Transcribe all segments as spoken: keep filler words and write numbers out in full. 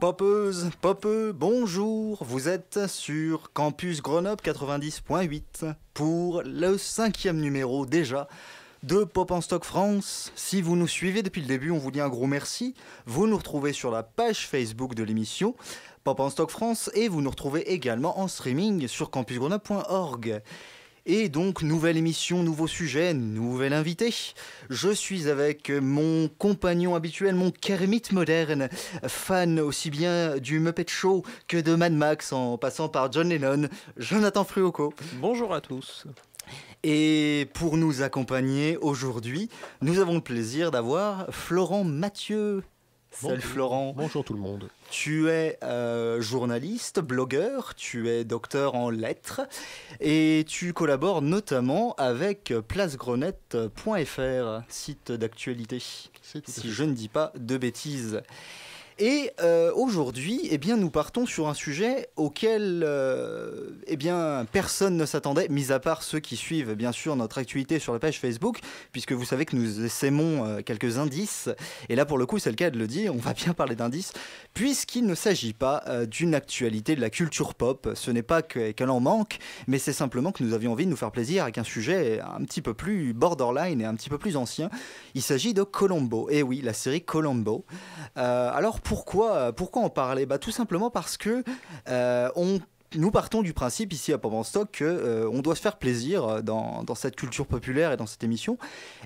Popeuse, popeux, bonjour, vous êtes sur Campus Grenoble quatre-vingt-dix point huit pour le cinquième numéro déjà de Pop en Stock France. Si vous nous suivez depuis le début, on vous dit un gros merci. Vous nous retrouvez sur la page Facebook de l'émission Pop en Stock France et vous nous retrouvez également en streaming sur campus grenoble point org. Et donc, nouvelle émission, nouveau sujet, nouvel invité. Je suis avec mon compagnon habituel, mon Kermit moderne, fan aussi bien du Muppet Show que de Mad Max, en passant par John Lennon, Jonathan Fruoco. Bonjour à tous. Et pour nous accompagner aujourd'hui, nous avons le plaisir d'avoir Florent Mathieu. Salut bonjour. Florent. Bonjour tout le monde. Tu es euh, journaliste, blogueur, tu es docteur en lettres et tu collabores notamment avec place grenet point F R, site d'actualité, si je ne dis pas de bêtises. Et euh, aujourd'hui, eh bien, nous partons sur un sujet auquel euh, eh bien, personne ne s'attendait, mis à part ceux qui suivent bien sûr notre actualité sur la page Facebook, puisque vous savez que nous essaimons euh, quelques indices. Et là, pour le coup, c'est le cas de le dire, on va bien parler d'indices, puisqu'il ne s'agit pas euh, d'une actualité de la culture pop. Ce n'est pas qu'elle en manque, mais c'est simplement que nous avions envie de nous faire plaisir avec un sujet un petit peu plus borderline et un petit peu plus ancien. Il s'agit de Columbo. Eh oui, la série Columbo. Euh, alors, pour Pourquoi, pourquoi en parler? Bah, tout simplement parce que euh, on, nous partons du principe ici à Pop en Stock qu'on euh, doit se faire plaisir dans, dans cette culture populaire et dans cette émission.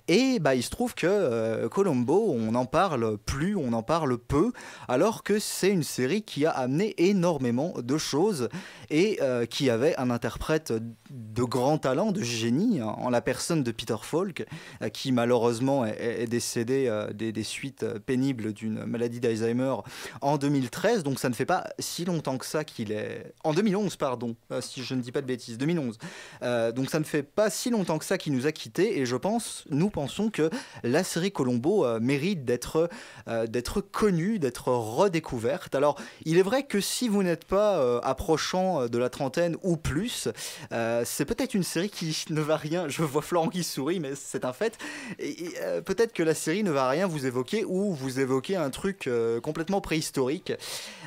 Et bah, il se trouve que euh, Columbo, on n'en parle plus, on en parle peu, alors que c'est une série qui a amené énormément de choses et euh, qui avait un interprète de grand talent, de génie, hein, en la personne de Peter Falk, euh, qui malheureusement est, est décédé euh, des, des suites pénibles d'une maladie d'Alzheimer en deux mille treize, donc ça ne fait pas si longtemps que ça qu'il est... En deux mille onze, pardon, euh, si je ne dis pas de bêtises, deux mille onze. Euh, donc ça ne fait pas si longtemps que ça qu'il nous a quittés, et je pense, nous pensons que la série Columbo euh, mérite d'être euh, d'être connue, d'être redécouverte. Alors, il est vrai que si vous n'êtes pas euh, approchant de la trentaine ou plus, euh, c'est peut-être une série qui ne va rien, je vois Florent qui sourit mais c'est un fait, et, et, euh, peut-être que la série ne va rien vous évoquer ou vous évoquer un truc euh, complètement préhistorique.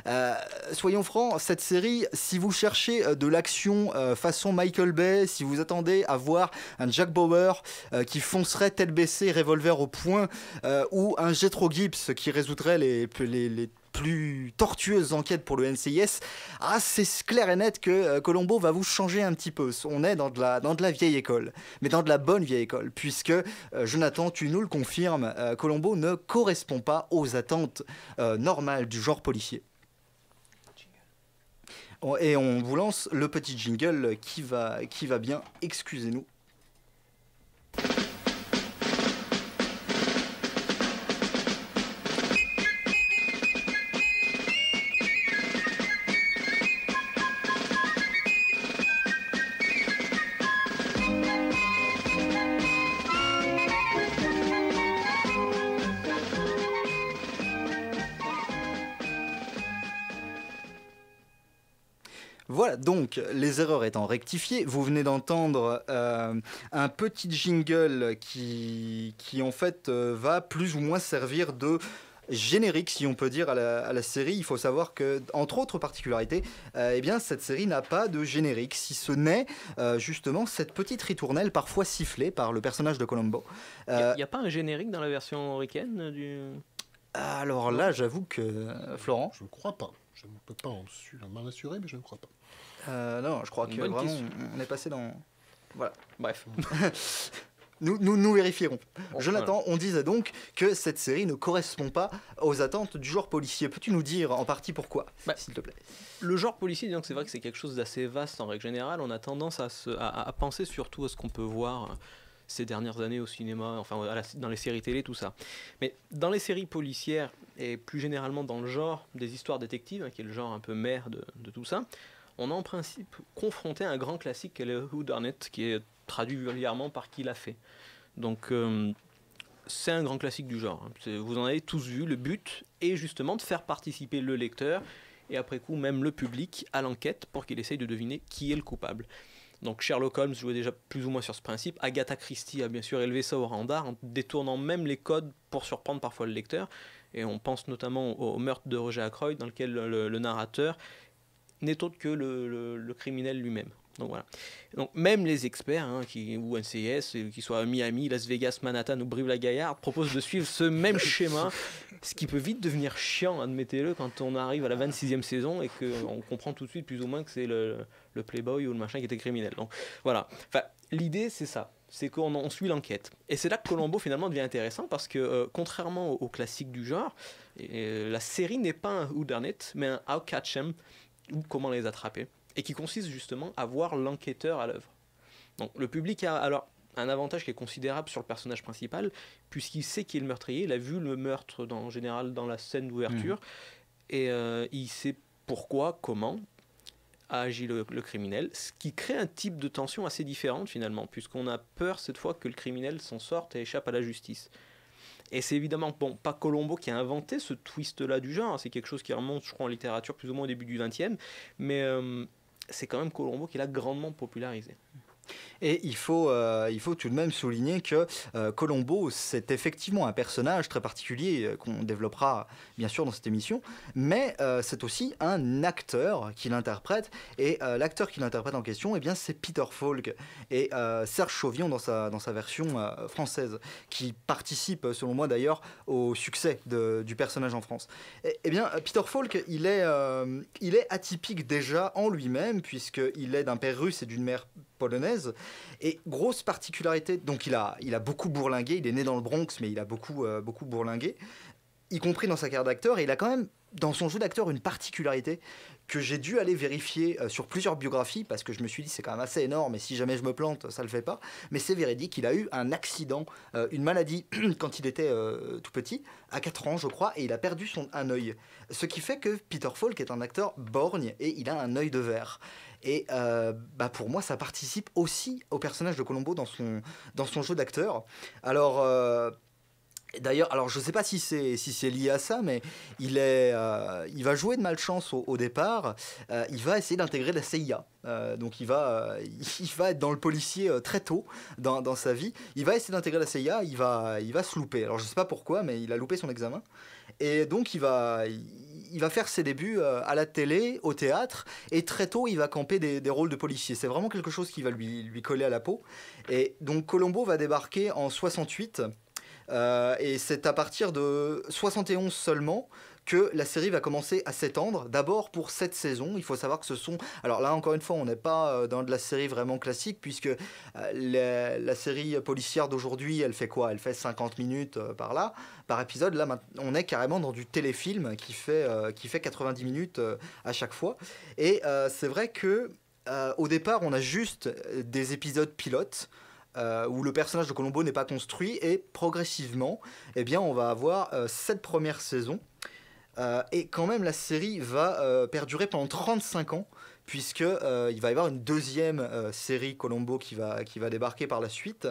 Euh, soyons francs, cette série, si vous cherchez de l'action euh, façon Michael Bay, si vous attendez à voir un Jack Bauer euh, qui foncerait tête baissée, revolver au poing, euh, ou un Jethro Gibbs qui résoudrait les... les, les plus tortueuse enquête pour le N C I S, ah, c'est clair et net que euh, Columbo va vous changer un petit peu. On est dans de, la, dans de la vieille école, mais dans de la bonne vieille école, puisque, euh, Jonathan, tu nous le confirmes, euh, Columbo ne correspond pas aux attentes euh, normales du genre policier. Et on vous lance le petit jingle qui va, qui va bien, excusez-nous. Donc, les erreurs étant rectifiées, vous venez d'entendre euh, un petit jingle qui, qui en fait, euh, va plus ou moins servir de générique, si on peut dire, à la, à la série. Il faut savoir que, entre autres particularités, euh, eh bien, cette série n'a pas de générique, si ce n'est euh, justement cette petite ritournelle parfois sifflée par le personnage de Columbo. Il euh, n'y a, a pas un générique dans la version américaine du... Alors là, j'avoue que... Euh, Florent ? Je ne crois pas. Je ne peux pas m'en assurer, mais je ne crois pas. Euh, non, je crois que vraiment, on est passé dans... Voilà, bref. nous, nous, nous vérifierons. Bon, Jonathan, voilà. On disait donc que cette série ne correspond pas aux attentes du genre policier. Peux-tu nous dire en partie pourquoi, bah, s'il te plaît? Le genre policier, c'est vrai que c'est quelque chose d'assez vaste en règle générale. On a tendance à, se, à, à penser surtout à ce qu'on peut voir ces dernières années au cinéma, enfin à la, dans les séries télé, tout ça. Mais dans les séries policières, et plus généralement dans le genre des histoires détectives, hein, qui est le genre un peu mère de, de tout ça, on est en principe confronté à un grand classique qui est le Who Done It, qui est traduit vulgairement par qui l'a fait. Donc euh, c'est un grand classique du genre. Vous en avez tous vu, le but est justement de faire participer le lecteur et après coup même le public à l'enquête pour qu'il essaye de deviner qui est le coupable. Donc Sherlock Holmes jouait déjà plus ou moins sur ce principe. Agatha Christie a bien sûr élevé ça au rang d'art en détournant même les codes pour surprendre parfois le lecteur. Et on pense notamment au meurtre de Roger Ackroyd dans lequel le, le narrateur n'est autre que le, le, le criminel lui-même. Donc voilà. Donc même les experts, hein, qui, ou N C I S, qu'ils soient à Miami, Las Vegas, Manhattan ou Brive-la-Gaillarde, proposent de suivre ce même schéma, ce qui peut vite devenir chiant, admettez-le, quand on arrive à la vingt-sixième saison et qu'on comprend tout de suite plus ou moins que c'est le, le playboy ou le machin qui était criminel. Donc voilà. Enfin, l'idée, c'est ça. C'est qu'on on suit l'enquête. Et c'est là que Columbo finalement devient intéressant parce que, euh, contrairement aux, aux classiques du genre, euh, la série n'est pas un whodunit, mais un how catch 'em, ou comment les attraper, et qui consiste justement à voir l'enquêteur à l'œuvre. Donc le public a alors un avantage qui est considérable sur le personnage principal, puisqu'il sait qui est le meurtrier, il a vu le meurtre dans, en général dans la scène d'ouverture, mmh. et euh, il sait pourquoi, comment a agi le, le criminel, ce qui crée un type de tension assez différente finalement, puisqu'on a peur cette fois que le criminel s'en sorte et échappe à la justice. Et c'est évidemment, bon, pas Columbo qui a inventé ce twist-là du genre, c'est quelque chose qui remonte, je crois, en littérature plus ou moins au début du vingtième, mais euh, c'est quand même Columbo qui l'a grandement popularisé. Et il faut, euh, il faut tout de même souligner que euh, Columbo, c'est effectivement un personnage très particulier euh, qu'on développera bien sûr dans cette émission, mais euh, c'est aussi un acteur qui l'interprète, et euh, l'acteur qui l'interprète en question, eh bien, c'est Peter Falk et euh, Serge Sauvion dans sa, dans sa version euh, française, qui participe selon moi d'ailleurs au succès de, du personnage en France. Et, eh bien, Peter Falk, il est, euh, il est atypique déjà en lui-même, puisqu'il est d'un père russe et d'une mère polonaise. Et grosse particularité, donc il a, il a beaucoup bourlingué, il est né dans le Bronx, mais il a beaucoup, euh, beaucoup bourlingué, y compris dans sa carrière d'acteur, et il a quand même, dans son jeu d'acteur, une particularité que j'ai dû aller vérifier euh, sur plusieurs biographies, parce que je me suis dit, c'est quand même assez énorme, et si jamais je me plante, ça le fait pas, mais c'est véridique, il a eu un accident, euh, une maladie, quand il était euh, tout petit, à quatre ans, je crois, et il a perdu son, un œil. Ce qui fait que Peter Falk est un acteur borgne, et il a un œil de verre. Et euh, bah pour moi, ça participe aussi au personnage de Columbo dans son, dans son jeu d'acteur. Alors, euh, d'ailleurs, alors je ne sais pas si c'est si c'est lié à ça, mais il, est, euh, il va jouer de malchance au, au départ. Euh, il va essayer d'intégrer la C I A. Euh, donc il va, euh, il va être dans le policier euh, très tôt dans, dans sa vie. Il va essayer d'intégrer la C I A, il va, il va se louper. Alors je ne sais pas pourquoi, mais il a loupé son examen. Et donc il va... Il, il va faire ses débuts à la télé, au théâtre, et très tôt, il va camper des, des rôles de policier. C'est vraiment quelque chose qui va lui, lui coller à la peau. Et donc, Columbo va débarquer en soixante-huit, euh, et c'est à partir de soixante et onze seulement que la série va commencer à s'étendre, d'abord pour cette saison. Il faut savoir que ce sont... Alors là, encore une fois, on n'est pas dans de la série vraiment classique, puisque les, la série policière d'aujourd'hui, elle fait quoi? Elle fait cinquante minutes par là, par épisode. Là, on est carrément dans du téléfilm qui fait, euh, qui fait quatre-vingt-dix minutes à chaque fois. Et euh, c'est vrai que euh, au départ, on a juste des épisodes pilotes, Euh, où le personnage de Columbo n'est pas construit, et progressivement, eh bien, on va avoir euh, cette première saison. Euh, et quand même, la série va euh, perdurer pendant trente-cinq ans, puisque euh, il va y avoir une deuxième euh, série Columbo qui va, qui va débarquer par la suite.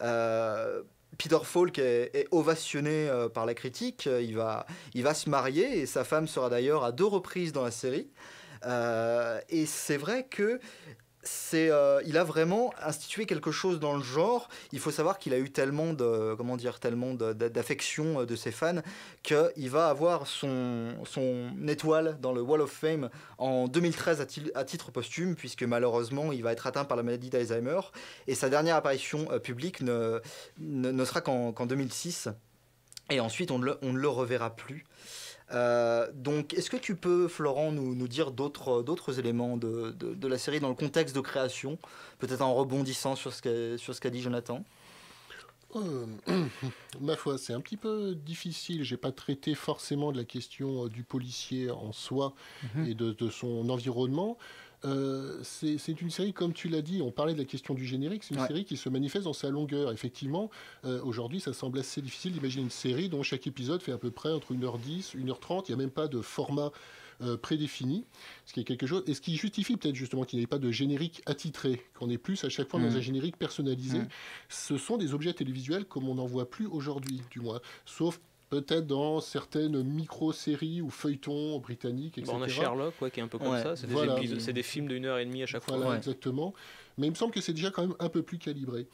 Euh, Peter Falk est, est ovationné euh, par la critique, il va, il va se marier, et sa femme sera d'ailleurs à deux reprises dans la série. Euh, et c'est vrai que... Euh, il a vraiment institué quelque chose dans le genre. Il faut savoir qu'il a eu tellement de, comment dire, tellement d'affection de, de ses fans qu'il va avoir son, son étoile dans le Wall of Fame en deux mille treize à, à titre posthume, puisque malheureusement il va être atteint par la maladie d'Alzheimer, et sa dernière apparition euh, publique ne, ne, ne sera qu'en qu'en deux mille six, et ensuite on ne le, on ne le reverra plus. Euh, donc, est-ce que tu peux, Florent, nous, nous dire d'autres d'autres éléments de, de, de la série dans le contexte de création, peut-être en rebondissant sur ce qu'a, sur ce qu'a dit Jonathan? Euh, ma foi, c'est un petit peu difficile. J'ai pas traité forcément de la question du policier en soi, mm-hmm. et de, de son environnement. Euh, c'est une série, comme tu l'as dit, on parlait de la question du générique, c'est une ouais. série qui se manifeste dans sa longueur. Effectivement, euh, aujourd'hui, ça semble assez difficile d'imaginer une série dont chaque épisode fait à peu près entre une heure dix, une heure trente, il n'y a même pas de format euh, prédéfini, ce qui est quelque chose, et ce qui justifie peut-être justement qu'il n'y ait pas de générique attitré, qu'on ait plus à chaque fois mmh. dans un générique personnalisé. Mmh. Ce sont des objets télévisuels comme on n'en voit plus aujourd'hui, du moins, sauf peut-être dans certaines micro-séries ou feuilletons britanniques, et cetera. Bon, on a Sherlock, ouais, qui est un peu comme ouais. ça. C'est des, voilà. des films de une heure et demie à chaque voilà, fois. Ouais. Exactement. Mais il me semble que c'est déjà quand même un peu plus calibré.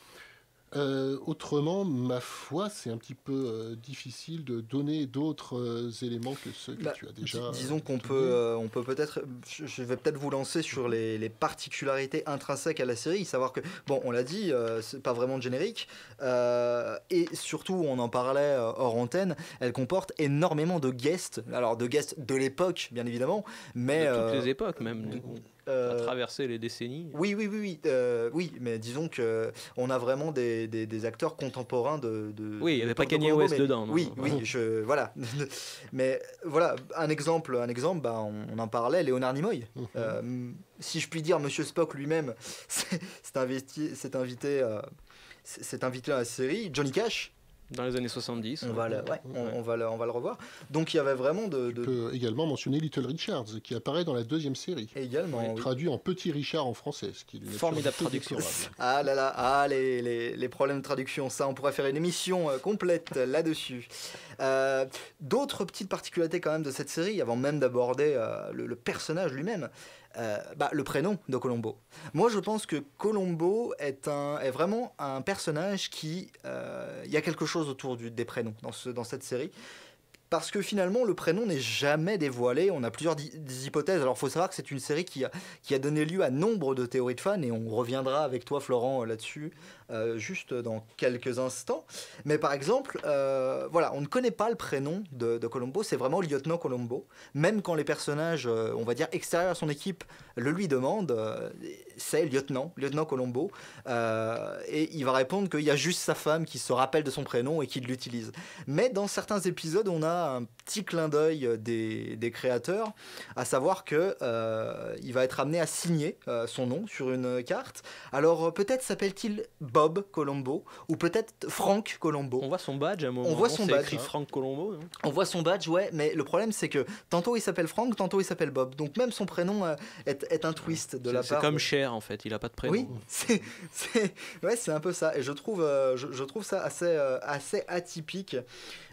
Euh, autrement, ma foi, c'est un petit peu euh, difficile de donner d'autres euh, éléments que ceux que bah, tu as déjà. Dis disons euh, qu'on peut, euh, on peut peut-être. Je vais peut-être vous lancer sur les, les particularités intrinsèques à la série, savoir que bon, on l'a dit, euh, c'est pas vraiment de générique, euh, et surtout, on en parlait euh, hors antenne. Elle comporte énormément de guests, alors de guests de l'époque, bien évidemment, mais de toutes euh, les époques même. De, Euh, à traverser les décennies. Oui, oui, oui, oui, euh, oui, mais disons que on a vraiment des, des, des acteurs contemporains de. de oui, il n'y avait pas Kanye West dedans. Non, oui, non. oui, je, voilà. Mais voilà, un exemple, un exemple, bah, on, on en parlait, Leonard Nimoy. Mm-hmm. euh, si je puis dire, Monsieur Spock lui-même s'est invité, s'est invité, euh, s'est invité à la série. Johnny Cash. Dans les années soixante-dix. On, ouais. va, le, ouais, on, ouais. on, va, le, on va le revoir. Donc il y avait vraiment de... de... Tu peux également mentionner Little Richard, qui apparaît dans la deuxième série. Également, oui. Traduit en Petit Richard en français. Ce qui est une formidable traduction. Ah là là, ah, les, les, les problèmes de traduction, ça, on pourrait faire une émission euh, complète là-dessus. Euh, D'autres petites particularités quand même de cette série, avant même d'aborder euh, le, le personnage lui-même. Euh, bah, le prénom de Columbo. Moi, je pense que Columbo est, un, est vraiment un personnage qui... Il euh, y a quelque chose autour du, des prénoms dans, ce, dans cette série. Parce que finalement, le prénom n'est jamais dévoilé. On a plusieurs des hypothèses. Alors, il faut savoir que c'est une série qui a, qui a donné lieu à nombre de théories de fans. Et on reviendra avec toi, Florent, là-dessus, euh, juste dans quelques instants. Mais par exemple, euh, voilà, on ne connaît pas le prénom de, de Columbo. C'est vraiment lieutenant Columbo. Même quand les personnages, euh, on va dire, extérieurs à son équipe, le lui demandent, euh, c'est lieutenant, lieutenant Columbo. Euh, et il va répondre qu'il y a juste sa femme qui se rappelle de son prénom et qui l'utilise. Mais dans certains épisodes, on a un petit clin d'œil des, des créateurs, à savoir que euh, il va être amené à signer euh, son nom sur une carte. Alors peut-être s'appelle-t-il Bob Columbo ou peut-être Frank Columbo. On voit son badge à un moment. On voit son badge. Écrit Frank Columbo. Hein. On voit son badge, ouais. Mais le problème c'est que tantôt il s'appelle Frank, tantôt il s'appelle Bob. Donc même son prénom euh, est, est un twist de la part. C'est comme Cher en fait, il a pas de prénom. Oui, c'est ouais, c'est un peu ça. Et je trouve euh, je, je trouve ça assez euh, assez atypique.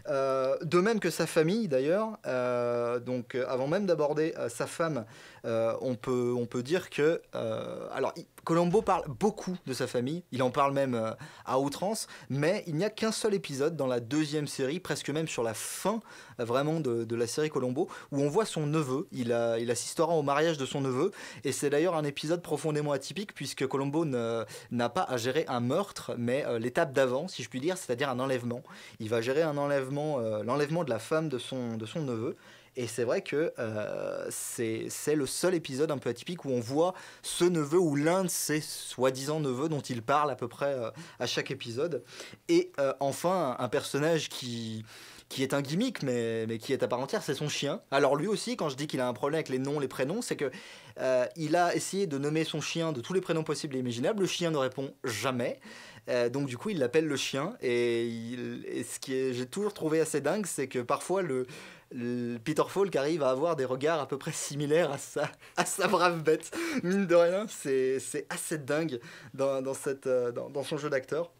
Euh, de même que sa famille d'ailleurs, euh, donc euh, avant même d'aborder euh, sa femme, euh, on, peut, on peut dire que euh, alors il, Columbo parle beaucoup de sa famille, il en parle même euh, à outrance, mais il n'y a qu'un seul épisode dans la deuxième série, presque même sur la fin euh, vraiment de, de la série Columbo, où on voit son neveu, il, a, il assistera au mariage de son neveu, et c'est d'ailleurs un épisode profondément atypique puisque Columbo n'a pas à gérer un meurtre, mais euh, l'étape d'avant, si je puis dire, c'est-à-dire un enlèvement. Il va gérer un enlèvement Euh, l'enlèvement de la femme de son, de son neveu. Et c'est vrai que euh, c'est le seul épisode un peu atypique où on voit ce neveu ou l'un de ses soi-disant neveux dont il parle à peu près euh, à chaque épisode. Et euh, enfin, un personnage qui... qui est un gimmick, mais, mais qui est à part entière, c'est son chien. Alors lui aussi, quand je dis qu'il a un problème avec les noms, les prénoms, c'est que euh, il a essayé de nommer son chien de tous les prénoms possibles et imaginables. Le chien ne répond jamais. Euh, donc du coup, il l'appelle le chien. Et, il, et ce que j'ai toujours trouvé assez dingue, c'est que parfois, le, le Peter Falk arrive à avoir des regards à peu près similaires à sa, à sa brave bête. Mine de rien, c'est assez dingue dans, dans, cette, dans, dans son jeu d'acteur.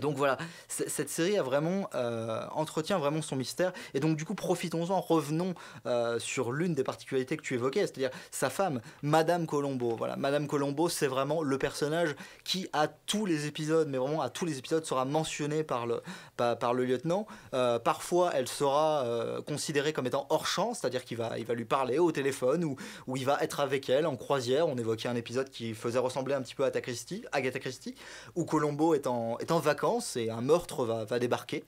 Donc voilà, cette série a vraiment, euh, entretient vraiment son mystère. Et donc du coup, profitons-en, revenons euh, sur l'une des particularités que tu évoquais, c'est-à-dire sa femme, Madame Columbo. Voilà, Madame Columbo, c'est vraiment le personnage qui, à tous les épisodes, mais vraiment à tous les épisodes, sera mentionné par le, par, par le lieutenant. Euh, parfois, elle sera euh, considérée comme étant hors champ, c'est-à-dire qu'il va, il va lui parler au téléphone ou, ou il va être avec elle en croisière. On évoquait un épisode qui faisait ressembler un petit peu à Agatha Christie, Agatha Christie où Columbo est en, est en vacances. Et un meurtre va, va débarquer.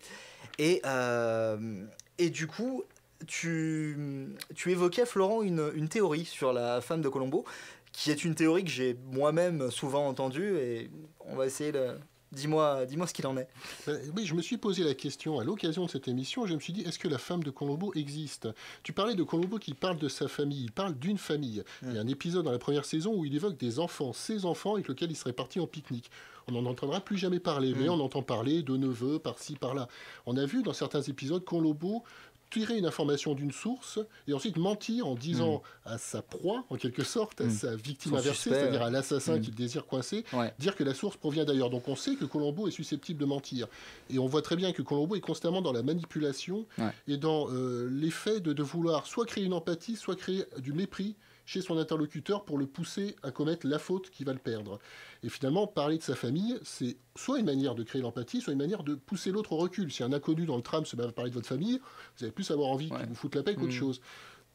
Et, euh, et du coup, tu, tu évoquais, Florent, une, une théorie sur la femme de Columbo, qui est une théorie que j'ai moi-même souvent entendue, et on va essayer de, Dis-moi dis-moi ce qu'il en est. Euh, oui, je me suis posé la question à l'occasion de cette émission. Je me suis dit, est-ce que la femme de Columbo existe? Tu parlais de Columbo qui parle de sa famille. Il parle d'une famille. Mmh. Il y a un épisode dans la première saison où il évoque des enfants, ses enfants avec lesquels il serait parti en pique-nique. On n'en entendra plus jamais parler, mais mmh. on entend parler de neveux, par-ci, par-là. On a vu dans certains épisodes Columbo tirer une information d'une source et ensuite mentir en disant mmh. à sa proie, en quelque sorte, mmh. à sa victime Son inversée, c'est-à-dire à, à l'assassin mmh. qu'il désire coincer, ouais. dire que la source provient d'ailleurs. Donc on sait que Columbo est susceptible de mentir. Et on voit très bien que Columbo est constamment dans la manipulation ouais. et dans euh, l'effet de, de vouloir soit créer une empathie, soit créer du mépris chez son interlocuteur pour le pousser à commettre la faute qui va le perdre. Et finalement, parler de sa famille, c'est soit une manière de créer l'empathie, soit une manière de pousser l'autre au recul. Si un inconnu dans le tram se met à parler de votre famille, vous allez plus avoir envie ouais. qu'il vous foute la paix mmh. qu'autre chose.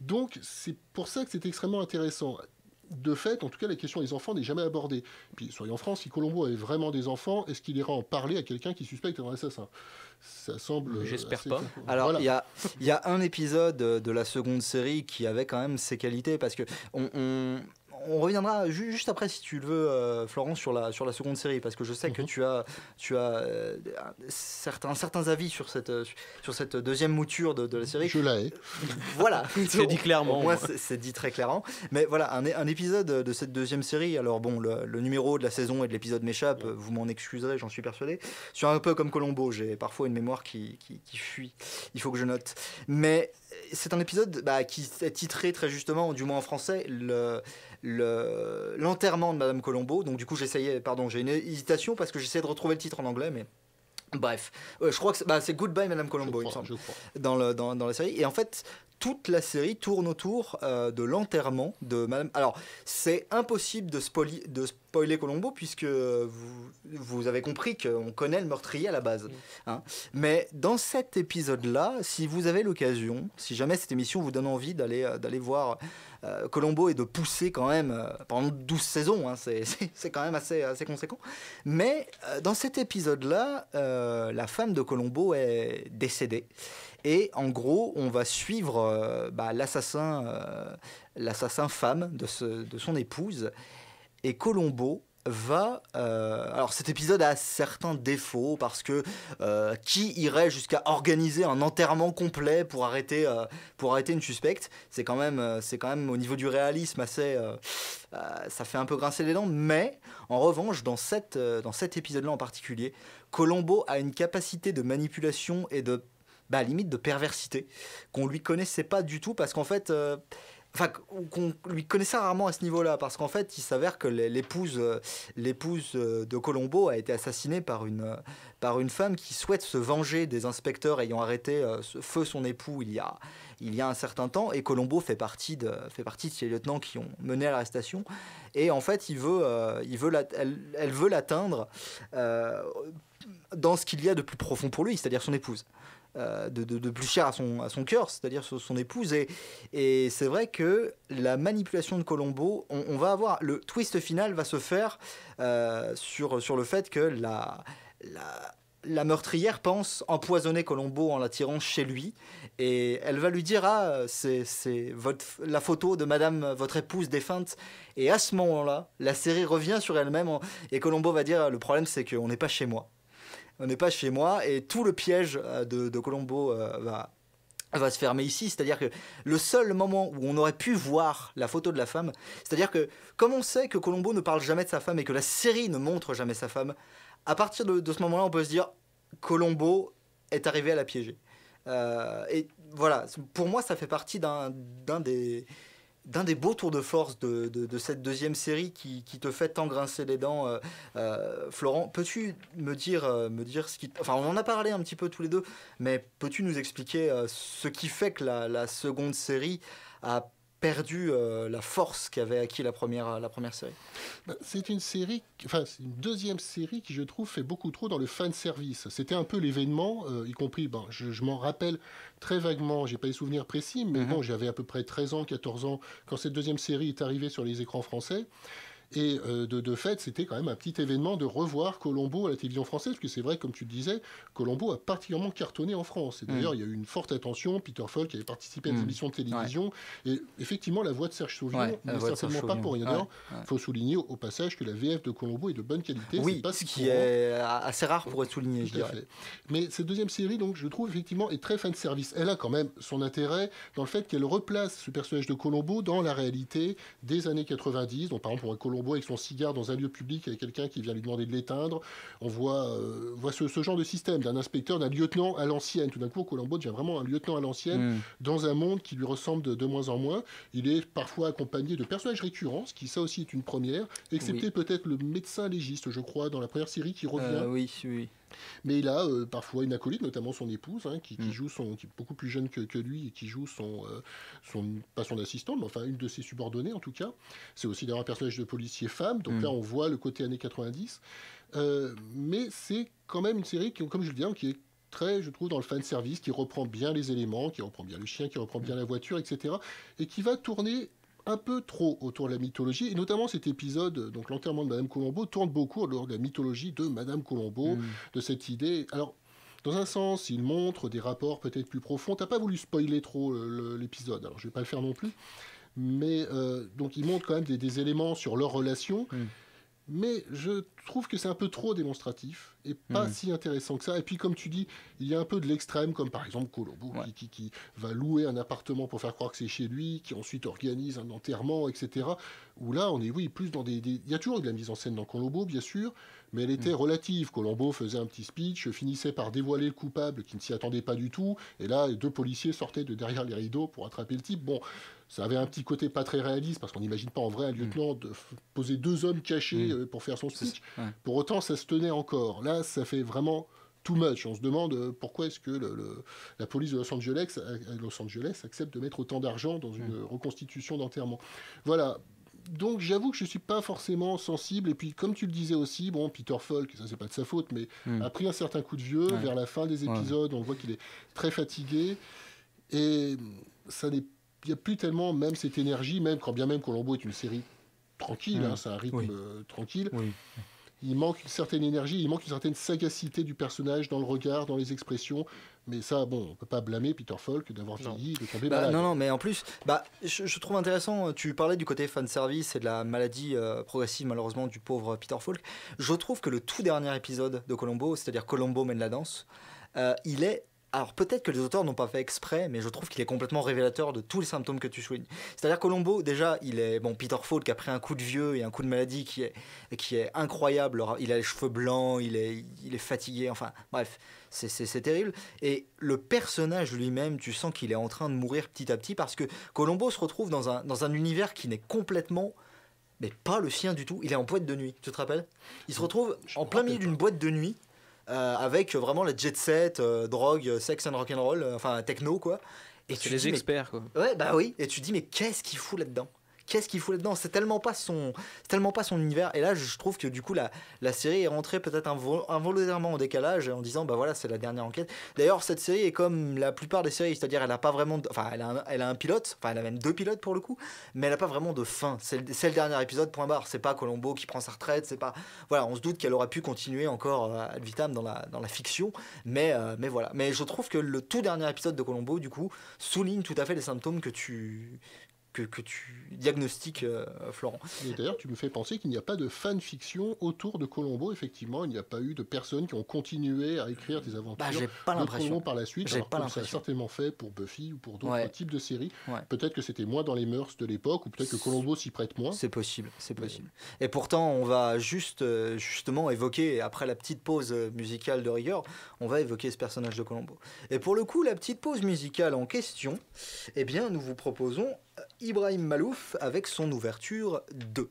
Donc, c'est pour ça que c'est extrêmement intéressant. De fait, en tout cas, la question des enfants n'est jamais abordée. Puis, soyons francs, si Columbo avait vraiment des enfants, est-ce qu'il irait en parler à quelqu'un qui suspecte un assassin? Ça semble... J'espère pas. Cool. Alors, il voilà. y, y a un épisode de la seconde série qui avait quand même ses qualités, parce que on... on... On reviendra juste après, si tu le veux, euh, Florent, sur la, sur la seconde série, parce que je sais mm-hmm. que tu as, tu as euh, certains, certains avis sur cette, sur cette deuxième mouture de, de la série. Je l'ai. Voilà. C'est dit clairement. Moi, c'est dit très clairement. Mais voilà, un, un épisode de cette deuxième série, alors bon, le, le numéro de la saison et de l'épisode m'échappe, ouais. vous m'en excuserez, j'en suis persuadé. Je suis un peu comme Columbo, j'ai parfois une mémoire qui, qui, qui fuit, il faut que je note. Mais c'est un épisode bah, qui est titré très justement, du moins en français, le... l'enterrement le, de Madame Columbo. Donc du coup j'essayais, pardon, j'ai une hésitation parce que j'essayais de retrouver le titre en anglais, mais bref, euh, je crois que c'est bah, Goodbye Madame Columbo, je crois, il me semble, dans, le, dans, dans la série. Et en fait toute la série tourne autour euh, de l'enterrement de Madame... Alors c'est impossible de spoiler, de spoiler Columbo, puisque vous, vous avez compris qu'on connaît le meurtrier à la base, hein. Mais dans cet épisode là, si vous avez l'occasion, si jamais cette émission vous donne envie d'aller d'aller voir Euh, Columbo, et de pousser quand même euh, pendant douze saisons, hein, c'est quand même assez, assez conséquent. Mais euh, dans cet épisode-là, euh, la femme de Columbo est décédée. Et en gros, on va suivre euh, bah, l'assassin euh, l'assassin femme de, ce, de son épouse. Et Columbo va... Euh, alors cet épisode a certains défauts, parce que euh, qui irait jusqu'à organiser un enterrement complet pour arrêter, euh, pour arrêter une suspecte? C'est quand même, c'est quand même au niveau du réalisme assez... Euh, euh, ça fait un peu grincer les dents, mais en revanche, dans, cette, euh, dans cet épisode-là en particulier, Columbo a une capacité de manipulation et de... Bah, limite de perversité, qu'on lui connaissait pas du tout, parce qu'en fait... Euh, Enfin, qu'on lui connaissait rarement à ce niveau-là, parce qu'en fait, il s'avère que l'épouse l'épouse de Columbo a été assassinée par une, par une femme qui souhaite se venger des inspecteurs ayant arrêté feu son époux il y a, il y a un certain temps, et Columbo fait partie de, fait partie de ces lieutenants qui ont mené à l'arrestation, et en fait, il veut, euh, il veut la, elle, elle veut l'atteindre euh, dans ce qu'il y a de plus profond pour lui, c'est-à-dire son épouse. Euh, de, de, de plus cher à son, à son cœur, c'est-à-dire son épouse. Et, et c'est vrai que la manipulation de Columbo, on, on va avoir... Le twist final va se faire euh, sur, sur le fait que la, la, la meurtrière pense empoisonner Columbo en l'attirant chez lui. Et elle va lui dire « Ah, c'est votre, la photo de madame, votre épouse défunte ». Et à ce moment-là, la série revient sur elle-même et Columbo va dire « Le problème, c'est qu'on n'est pas chez moi ». On n'est pas chez moi, et tout le piège de, de Columbo euh, va, va se fermer ici. C'est-à-dire que le seul moment où on aurait pu voir la photo de la femme, c'est-à-dire que comme on sait que Columbo ne parle jamais de sa femme et que la série ne montre jamais sa femme, à partir de, de ce moment-là, on peut se dire Columbo est arrivé à la piéger. Euh, et voilà, pour moi, ça fait partie d'un des... d'un des beaux tours de force de, de, de cette deuxième série qui, qui te fait tant grincer les dents. Euh, euh, Florent, peux-tu me dire, euh, me dire ce qui... Enfin, on en a parlé un petit peu tous les deux, mais peux-tu nous expliquer euh, ce qui fait que la, la seconde série a perdu euh, la force qu'avait acquis la première, la première série? C'est une série, enfin, c'est une deuxième série qui, je trouve, fait beaucoup trop dans le fanservice. C'était un peu l'événement, euh, y compris, ben, je, je m'en rappelle très vaguement, j'ai pas les souvenirs précis, mais mm-hmm. bon, j'avais à peu près treize ans, quatorze ans, quand cette deuxième série est arrivée sur les écrans français. Et euh, de, de fait, c'était quand même un petit événement de revoir Columbo à la télévision française, parce que c'est vrai, comme tu le disais, Columbo a particulièrement cartonné en France. Et d'ailleurs, mmh. il y a eu une forte attention. Peter Falk avait participé à des mmh. émissions de télévision. Ouais. Et effectivement, la voix de Serge Sauvion ouais, n'est certainement pas pour rien. D'ailleurs, il ouais. faut souligner au passage que la V F de Columbo est de bonne qualité. Oui, c'est pas ce qui courant. Est assez rare pour être souligné, je dirais. Mais cette deuxième série, donc, je trouve effectivement, est très fan service. Elle a quand même son intérêt dans le fait qu'elle replace ce personnage de Columbo dans la réalité des années quatre-vingt-dix. Donc, par exemple, on voit Columbo avec son cigare dans un lieu public avec quelqu'un qui vient lui demander de l'éteindre. On voit, euh, voit ce, ce genre de système d'un inspecteur, d'un lieutenant à l'ancienne. Tout d'un coup, Columbo devient vraiment un lieutenant à l'ancienne mmh. dans un monde qui lui ressemble de, de moins en moins. Il est parfois accompagné de personnages récurrents, ce qui, ça aussi, est une première, excepté oui. peut-être le médecin légiste, je crois, dans la première série qui revient. Euh, oui, oui. Mais il a euh, parfois une acolyte, notamment son épouse, hein, qui, mmh. qui joue son, qui est beaucoup plus jeune que, que lui et qui joue son, euh, son, pas son assistante, mais enfin une de ses subordonnées en tout cas. C'est aussi d'ailleurs un personnage de policier femme, donc mmh. là on voit le côté années quatre-vingt-dix. Euh, mais c'est quand même une série qui, comme je le disais, qui est très, je trouve, dans le fanservice, qui reprend bien les éléments, qui reprend bien le chien, qui reprend bien la voiture, et cetera. Et qui va tourner un peu trop autour de la mythologie, et notamment cet épisode, donc l'enterrement de Madame Columbo, tourne beaucoup autour de la mythologie de Madame Columbo, mmh. de cette idée. Alors, dans un sens, il montre des rapports peut-être plus profonds. T'as pas voulu spoiler trop l'épisode, alors je vais pas le faire non plus, mais euh, donc il montre quand même des, des éléments sur leur relation. Mmh. Mais je trouve que c'est un peu trop démonstratif et pas mmh. si intéressant que ça. Et puis, comme tu dis, il y a un peu de l'extrême, comme par exemple Columbo ouais. qui, qui, qui va louer un appartement pour faire croire que c'est chez lui, qui ensuite organise un enterrement, et cetera. Où là, on est oui plus dans des, des... Il y a toujours de la mise en scène dans Columbo, bien sûr, mais elle était mmh. relative. Columbo faisait un petit speech, finissait par dévoiler le coupable qui ne s'y attendait pas du tout. Et là, deux policiers sortaient de derrière les rideaux pour attraper le type. Bon... Ça avait un petit côté pas très réaliste, parce qu'on n'imagine pas en vrai un lieutenant de poser deux hommes cachés mmh. pour faire son speech. Ouais. Pour autant, ça se tenait encore. Là, ça fait vraiment too much. On se demande pourquoi est-ce que le, le, la police de Los Angeles, Los Angeles accepte de mettre autant d'argent dans une mmh. reconstitution d'enterrement. Voilà. Donc, j'avoue que je ne suis pas forcément sensible. Et puis, comme tu le disais aussi, bon, Peter Falk, ça, c'est pas de sa faute, mais mmh. a pris un certain coup de vieux. Ouais. Vers la fin des épisodes, ouais. on voit qu'il est très fatigué. Et ça n'est pas... Il n'y a plus tellement même cette énergie, même quand bien même Columbo est une série tranquille, mmh. hein, c'est un rythme oui. euh, tranquille. Oui. Il manque une certaine énergie, il manque une certaine sagacité du personnage dans le regard, dans les expressions. Mais ça, bon, on ne peut pas blâmer Peter Falk d'avoir vieilli, de tomber bah, malade. Non, non, mais en plus, bah, je, je trouve intéressant, tu parlais du côté fanservice et de la maladie euh, progressive, malheureusement, du pauvre Peter Falk. Je trouve que le tout dernier épisode de Columbo, c'est-à-dire Columbo mène la danse, euh, il est... Alors peut-être que les auteurs n'ont pas fait exprès, mais je trouve qu'il est complètement révélateur de tous les symptômes que tu soulignes. C'est-à-dire Columbo, déjà, il est bon, Peter Falk a pris un coup de vieux et un coup de maladie qui est qui est incroyable. Il a les cheveux blancs, il est il est fatigué. Enfin bref, c'est c'est terrible. Et le personnage lui-même, tu sens qu'il est en train de mourir petit à petit parce que Columbo se retrouve dans un dans un univers qui n'est complètement mais pas le sien du tout. Il est en boîte de nuit, tu te rappelles? Il se retrouve je en plein milieu d'une boîte de nuit. Euh, avec euh, vraiment la jet set, euh, drogue, euh, sex and rock'n'roll, euh, enfin techno quoi. Et tu les dis, experts mais... quoi. Ouais bah oui. Et tu te dis mais qu'est-ce qu'il fout là-dedans? Qu'est-ce qu'il fout là-dedans? C'est tellement pas son, tellement pas son univers. Et là je trouve que du coup la, la série est rentrée peut-être invo involontairement en décalage en disant bah voilà c'est la dernière enquête. D'ailleurs cette série est comme la plupart des séries, c'est-à-dire elle a pas vraiment, de... enfin elle a, un, elle a un pilote, enfin elle a même deux pilotes pour le coup, mais elle a pas vraiment de fin. C'est le, le dernier épisode point barre. C'est pas Columbo qui prend sa retraite, c'est pas voilà on se doute qu'elle aurait pu continuer encore euh, ad vitam dans la dans la fiction, mais euh, mais voilà. Mais je trouve que le tout dernier épisode de Columbo du coup souligne tout à fait les symptômes que tu Que, que tu diagnostiques, euh, Florent. Et d'ailleurs, tu me fais penser qu'il n'y a pas de fanfiction autour de Columbo. Effectivement, il n'y a pas eu de personnes qui ont continué à écrire des aventures bah, j'ai pas de Columbo par la suite, alors pas comme ça a certainement fait pour Buffy ou pour d'autres ouais. types de séries. Ouais. Peut-être que c'était moins dans les mœurs de l'époque, ou peut-être que Columbo s'y prête moins. C'est possible, c'est possible. Mais... Et pourtant, on va juste, euh, justement évoquer, après la petite pause musicale de rigueur, on va évoquer ce personnage de Columbo. Et pour le coup, la petite pause musicale en question, eh bien, nous vous proposons... Ibrahim Malouf avec son ouverture deux.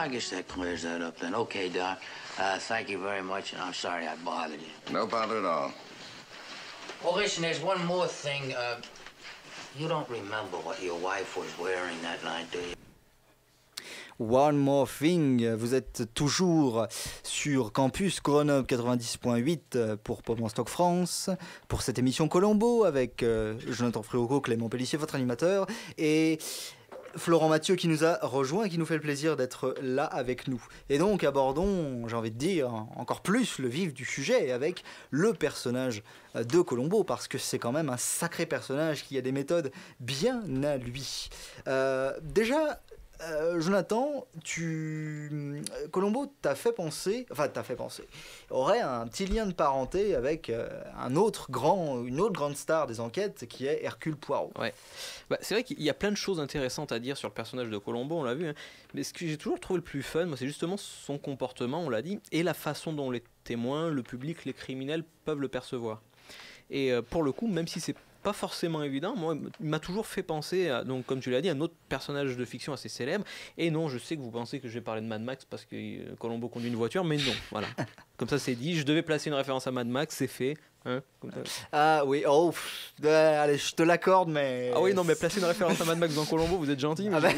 I guess that clears that up then. Okay, Doc. Uh, thank you very much, and I'm sorry I bothered you. No bother at all. Well, listen, there's one more thing. Uh, you don't remember what your wife was wearing that night, do you? One More Thing, vous êtes toujours sur Campus Grenoble quatre-vingt-dix point huit pour Pop en Stock France, pour cette émission Columbo avec euh, Jonathan Fruoco, Clément Pellissier, votre animateur, et Florent Mathieu qui nous a rejoint et qui nous fait le plaisir d'être là avec nous. Et donc abordons, j'ai envie de dire, encore plus le vif du sujet avec le personnage de Columbo, parce que c'est quand même un sacré personnage qui a des méthodes bien à lui. Euh, déjà... Euh, Jonathan, tu... Columbo t'a fait penser, enfin t'a fait penser, aurait un petit lien de parenté avec euh, un autre grand, une autre grande star des enquêtes qui est Hercule Poirot. Ouais. Bah, c'est vrai qu'il y a plein de choses intéressantes à dire sur le personnage de Columbo, on l'a vu, hein. Mais ce que j'ai toujours trouvé le plus fun, moi, c'est justement son comportement, on l'a dit, et la façon dont les témoins, le public, les criminels peuvent le percevoir. Et euh, pour le coup, même si c'est pas forcément évident, moi il m'a toujours fait penser à, donc comme tu l'as dit, à un autre personnage de fiction assez célèbre. Et non, je sais que vous pensez que je vais parler de Mad Max parce que euh, Columbo conduit une voiture, mais non, voilà, comme ça c'est dit, je devais placer une référence à Mad Max, c'est fait, hein, comme ça. Ah oui, oh pff, euh, allez, je te l'accorde, mais ah oui, non, mais placer une référence à Mad Max dans Columbo, vous êtes gentil, mais ah bah,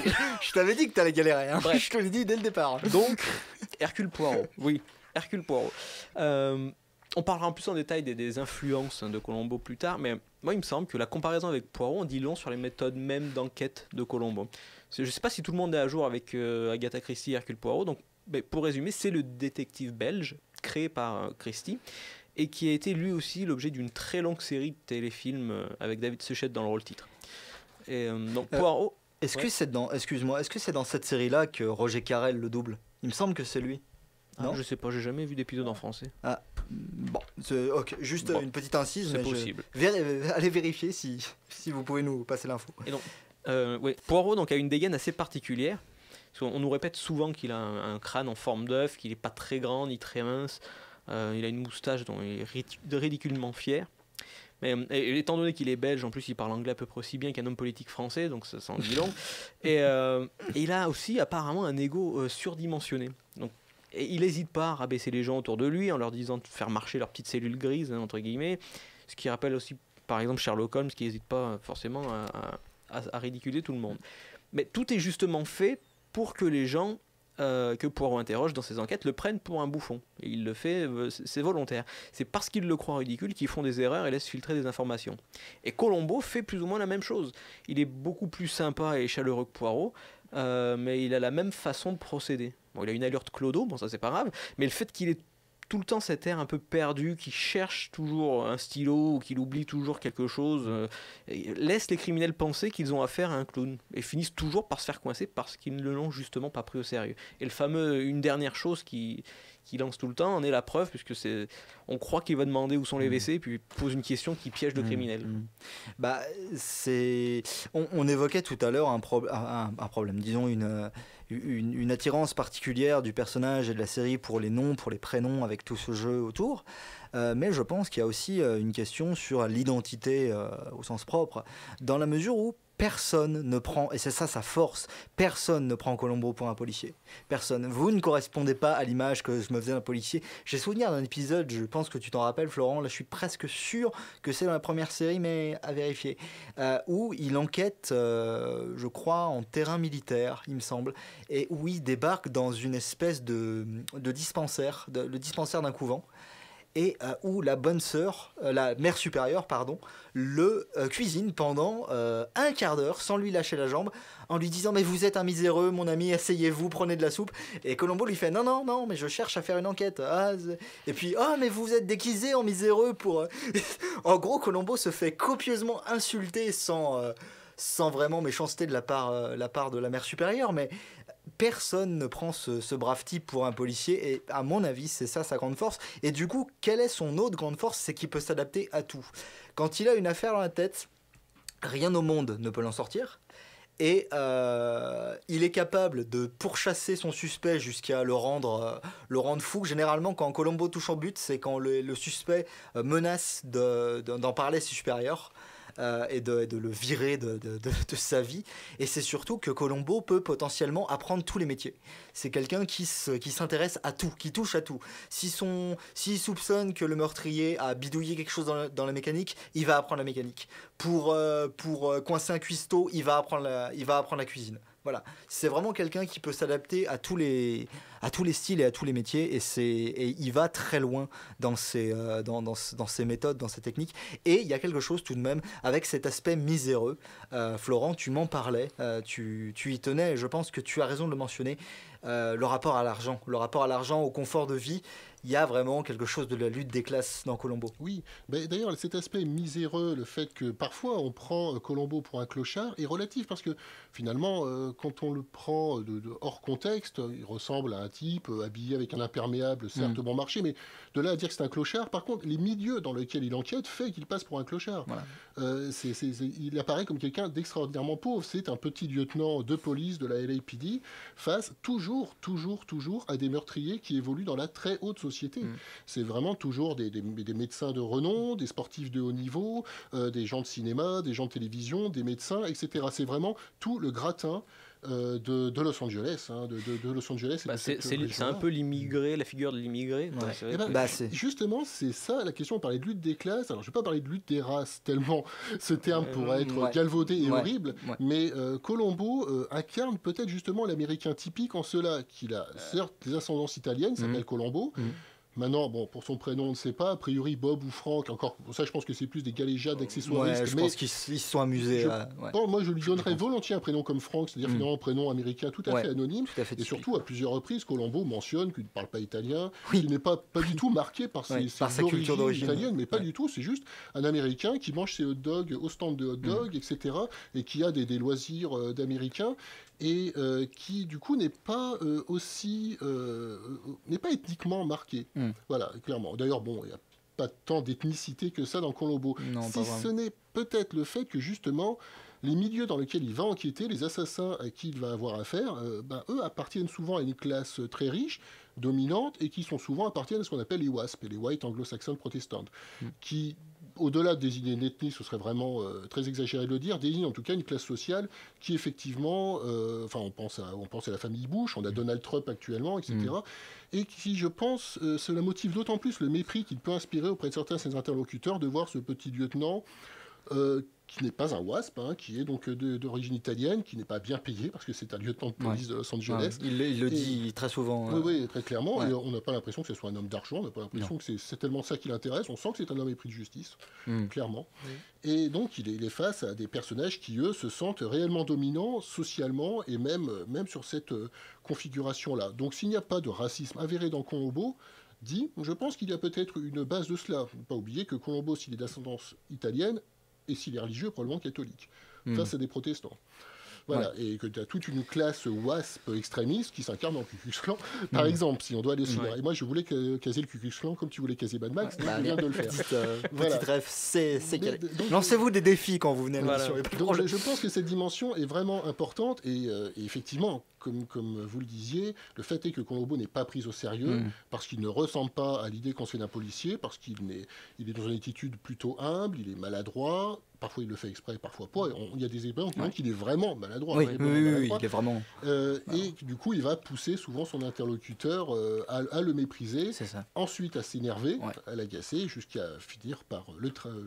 je t'avais dit que t'allais galérer, hein. Je te l'ai dit dès le départ. Donc Hercule Poirot, oui, Hercule Poirot, euh, on parlera en plus en détail des, des influences de Columbo plus tard, mais moi il me semble que la comparaison avec Poirot en dit long sur les méthodes même d'enquête de Columbo. Je ne sais pas si tout le monde est à jour avec euh, Agatha Christie et Hercule Poirot, donc, mais pour résumer, c'est le détective belge créé par euh, Christie et qui a été lui aussi l'objet d'une très longue série de téléfilms euh, avec David Suchet dans le rôle titre. Et, euh, donc, Poirot... Euh, est-ce ouais. que c'est dans, excuse-moi, est-ce que c'est dans cette série-là que Roger Carel le double? Il me semble que c'est lui. Non, ah, je sais pas, j'ai jamais vu d'épisode en français. Ah, bon, ok, juste bon, une petite incise. C'est possible. Je... Vér... Allez vérifier si... si vous pouvez nous passer l'info. Et donc, euh, ouais. Poirot donc, a une dégaine assez particulière. On nous répète souvent qu'il a un, un crâne en forme d'œuf, qu'il n'est pas très grand ni très mince. Euh, il a une moustache dont il est ri... ridiculement fier. Mais et, étant donné qu'il est belge, en plus il parle anglais à peu près aussi bien qu'un homme politique français, donc ça s'en dit long. Et, euh, et il a aussi apparemment un ego euh, surdimensionné. Donc, et il n'hésite pas à rabaisser les gens autour de lui en leur disant de faire marcher leurs petites cellules grises, hein, entre guillemets. Ce qui rappelle aussi, par exemple, Sherlock Holmes, qui n'hésite pas forcément à, à, à ridiculer tout le monde. Mais tout est justement fait pour que les gens euh, que Poirot interroge dans ses enquêtes le prennent pour un bouffon. Et il le fait, c'est volontaire. C'est parce qu'ils le croient ridicule qu'ils font des erreurs et laissent filtrer des informations. Et Columbo fait plus ou moins la même chose. Il est beaucoup plus sympa et chaleureux que Poirot, euh, mais il a la même façon de procéder. Bon, il a une allure de clodo, bon ça c'est pas grave, mais le fait qu'il ait tout le temps cet air un peu perdu, qu'il cherche toujours un stylo ou qu'il oublie toujours quelque chose, euh, laisse les criminels penser qu'ils ont affaire à un clown et finissent toujours par se faire coincer parce qu'ils ne l'ont justement pas pris au sérieux. Et le fameux une dernière chose qui, qui lance tout le temps en est la preuve, puisque c'est, on croit qu'il va demander où sont les W C, puis il pose une question qui piège le criminel. Mmh, mmh. Bah, c'est... On, on évoquait tout à l'heure un, pro... un, un problème, disons une... Euh... Une, une attirance particulière du personnage et de la série pour les noms, pour les prénoms, avec tout ce jeu autour. Euh, mais je pense qu'il y a aussi euh, une question sur l'identité euh, au sens propre, dans la mesure où personne ne prend, et c'est ça sa force, personne ne prend Columbo pour un policier. Personne. Vous ne correspondez pas à l'image que je me faisais d'un policier. J'ai souvenir d'un épisode, je pense que tu t'en rappelles, Florent, là je suis presque sûr que c'est dans la première série, mais à vérifier, euh, où il enquête, euh, je crois, en terrain militaire, il me semble, et où il débarque dans une espèce de, de dispensaire, de, le dispensaire d'un couvent, et euh, où la bonne sœur, euh, la mère supérieure, pardon, le euh, cuisine pendant euh, un quart d'heure sans lui lâcher la jambe, en lui disant « Mais vous êtes un miséreux, mon ami, asseyez-vous, prenez de la soupe. » Et Columbo lui fait « Non, non, non, mais je cherche à faire une enquête. Ah, » et puis « Ah, oh, mais vous êtes déguisé en miséreux pour... » En gros, Columbo se fait copieusement insulter sans, euh, sans vraiment méchanceté de la part, euh, la part de la mère supérieure, mais... Personne ne prend ce, ce brave type pour un policier, et à mon avis, c'est ça sa grande force. Et du coup, quelle est son autre grande force? C'est qu'il peut s'adapter à tout. Quand il a une affaire dans la tête, rien au monde ne peut l'en sortir. Et euh, il est capable de pourchasser son suspect jusqu'à le rendre, euh, le rendre fou. Généralement, quand Columbo touche en but, c'est quand le, le suspect menace de, de, d'en parler à ses supérieurs. euh, et, de, et de le virer de, de, de, de sa vie. Et c'est surtout que Columbo peut potentiellement apprendre tous les métiers. C'est quelqu'un qui s'intéresse à tout, qui touche à tout. S'il si soupçonne que le meurtrier a bidouillé quelque chose dans, le, dans la mécanique, il va apprendre la mécanique. Pour, euh, pour euh, coincer un cuistot, il va apprendre la, il va apprendre la cuisine. Voilà, c'est vraiment quelqu'un qui peut s'adapter à tous les à tous les styles et à tous les métiers, et c'est et il va très loin dans ses euh, dans, dans dans ses méthodes, dans ses techniques. Et il y a quelque chose tout de même avec cet aspect miséreux. Euh, Florent, tu m'en parlais, euh, tu tu y tenais, et je pense que tu as raison de le mentionner. Euh, le rapport à l'argent, le rapport à l'argent, au confort de vie, il y a vraiment quelque chose de la lutte des classes dans Columbo. Oui, d'ailleurs cet aspect miséreux, le fait que parfois on prend Columbo pour un clochard, est relatif, parce que finalement, euh, quand on le prend de, de hors contexte, il ressemble à un type habillé avec un imperméable, certes mmh. bon marché, mais de là à dire que c'est un clochard, par contre, les milieux dans lesquels il enquête fait qu'il passe pour un clochard. Voilà. Euh, c'est, c'est, c'est, il apparaît comme quelqu'un d'extraordinairement pauvre. C'est un petit lieutenant de police de la L A P D face toujours toujours, toujours à des meurtriers qui évoluent dans la très haute société. Mmh. C'est vraiment toujours des, des, des médecins de renom, des sportifs de haut niveau, euh, des gens de cinéma, des gens de télévision, des médecins, et cetera. C'est vraiment tout le gratin Euh, de, de Los Angeles, hein, de, de, de Los Angeles. Bah c'est un peu l'immigré, la figure de l'immigré. Ouais. Bah, bah, justement, c'est ça la question. On parlait de lutte des classes. Alors, je ne vais pas parler de lutte des races tellement ce terme euh, pourrait être ouais. galvaudé et ouais. horrible. Ouais. Mais euh, Columbo euh, incarne peut-être justement l'Américain typique en cela qu'il a certes des ascendances italiennes. Il s'appelle mmh. Columbo. Mmh. Maintenant, bon, pour son prénom, on ne sait pas. A priori, Bob ou Franck, encore, ça, je pense que c'est plus des galéjades d'accessoiristes. Ouais, je mais pense qu'ils se sont amusés. Je, à... ouais. bon, moi, je lui donnerais volontiers un prénom comme Franck, c'est-à-dire mmh. finalement un prénom américain tout à ouais, fait anonyme. À fait et surtout, à plusieurs reprises, Columbo mentionne qu'il ne parle pas italien, oui. qu'il n'est pas, pas du tout marqué par, ses, ouais, ses par sa culture d'origine italienne, mais pas ouais. du tout. C'est juste un Américain qui mange ses hot dogs au stand de hot dogs, mmh. et cetera, et qui a des, des loisirs euh, d'Américains, et euh, qui, du coup, n'est pas euh, aussi... Euh, n'est pas ethniquement marqué. Mmh. Voilà, clairement. D'ailleurs, bon, il n'y a pas tant d'ethnicité que ça dans Columbo. Non, si ce n'est peut-être le fait que, justement, les milieux dans lesquels il va enquêter, les assassins à qui il va avoir affaire, euh, ben, eux appartiennent souvent à une classe très riche, dominante, et qui sont souvent appartiennent à ce qu'on appelle les WASP, les White Anglo-Saxon Protestants, mmh. qui... au-delà de désigner une ethnie, ce serait vraiment euh, très exagéré de le dire, désigne en tout cas une classe sociale qui effectivement, euh, enfin on pense, à, on pense à la famille Bush, on a Donald Trump actuellement, et cetera. Mm. Et qui, je pense, euh, cela motive d'autant plus le mépris qu'il peut inspirer auprès de certains de ses interlocuteurs de voir ce petit lieutenant euh, qui n'est pas un WASP, hein, qui est donc d'origine italienne, qui n'est pas bien payé, parce que c'est un lieutenant de police ouais. de Los Angeles. Ouais. Il, il le et, dit très souvent. Euh... Oui, oui, très clairement. Ouais. Et on n'a pas l'impression que ce soit un homme d'argent, on n'a pas l'impression que c'est tellement ça qui l'intéresse. On sent que c'est un homme épris de justice, mmh. clairement. Oui. Et donc, il est, il est face à des personnages qui, eux, se sentent réellement dominants, socialement, et même, même sur cette euh, configuration-là. Donc, s'il n'y a pas de racisme avéré dans Columbo, dit, je pense qu'il y a peut-être une base de cela. Il ne faut pas oublier que Columbo, s'il est d'ascendance italienne, et s'il est religieux, probablement catholique, mmh. face à des protestants. Voilà, ouais. et que tu as toute une classe WASP extrémiste qui s'incarne en Ku Klux Klan, par mmh. exemple, si on doit aller sur ouais. Et moi, je voulais caser le Ku Klux Klan comme tu voulais caser Mad Max, bah, tu viens de le faire. Petite, euh, voilà. petite rêve, c'est calé. Lancez-vous des défis quand vous venez voilà. sur les donc, je, je pense que cette dimension est vraiment importante, et, euh, et effectivement, Comme, comme vous le disiez, le fait est que Columbo n'est pas pris au sérieux mmh. parce qu'il ne ressemble pas à l'idée qu'on se fait d'un policier, parce qu'il est, il est dans une attitude plutôt humble, il est maladroit, parfois il le fait exprès, parfois pas. Il y a des exemples ouais. qu'il est vraiment maladroit. Oui, oui, maladroit. oui, oui il est vraiment... Euh, et du coup, il va pousser souvent son interlocuteur euh, à, à le mépriser, ensuite à s'énerver, ouais. à l'agacer, jusqu'à finir par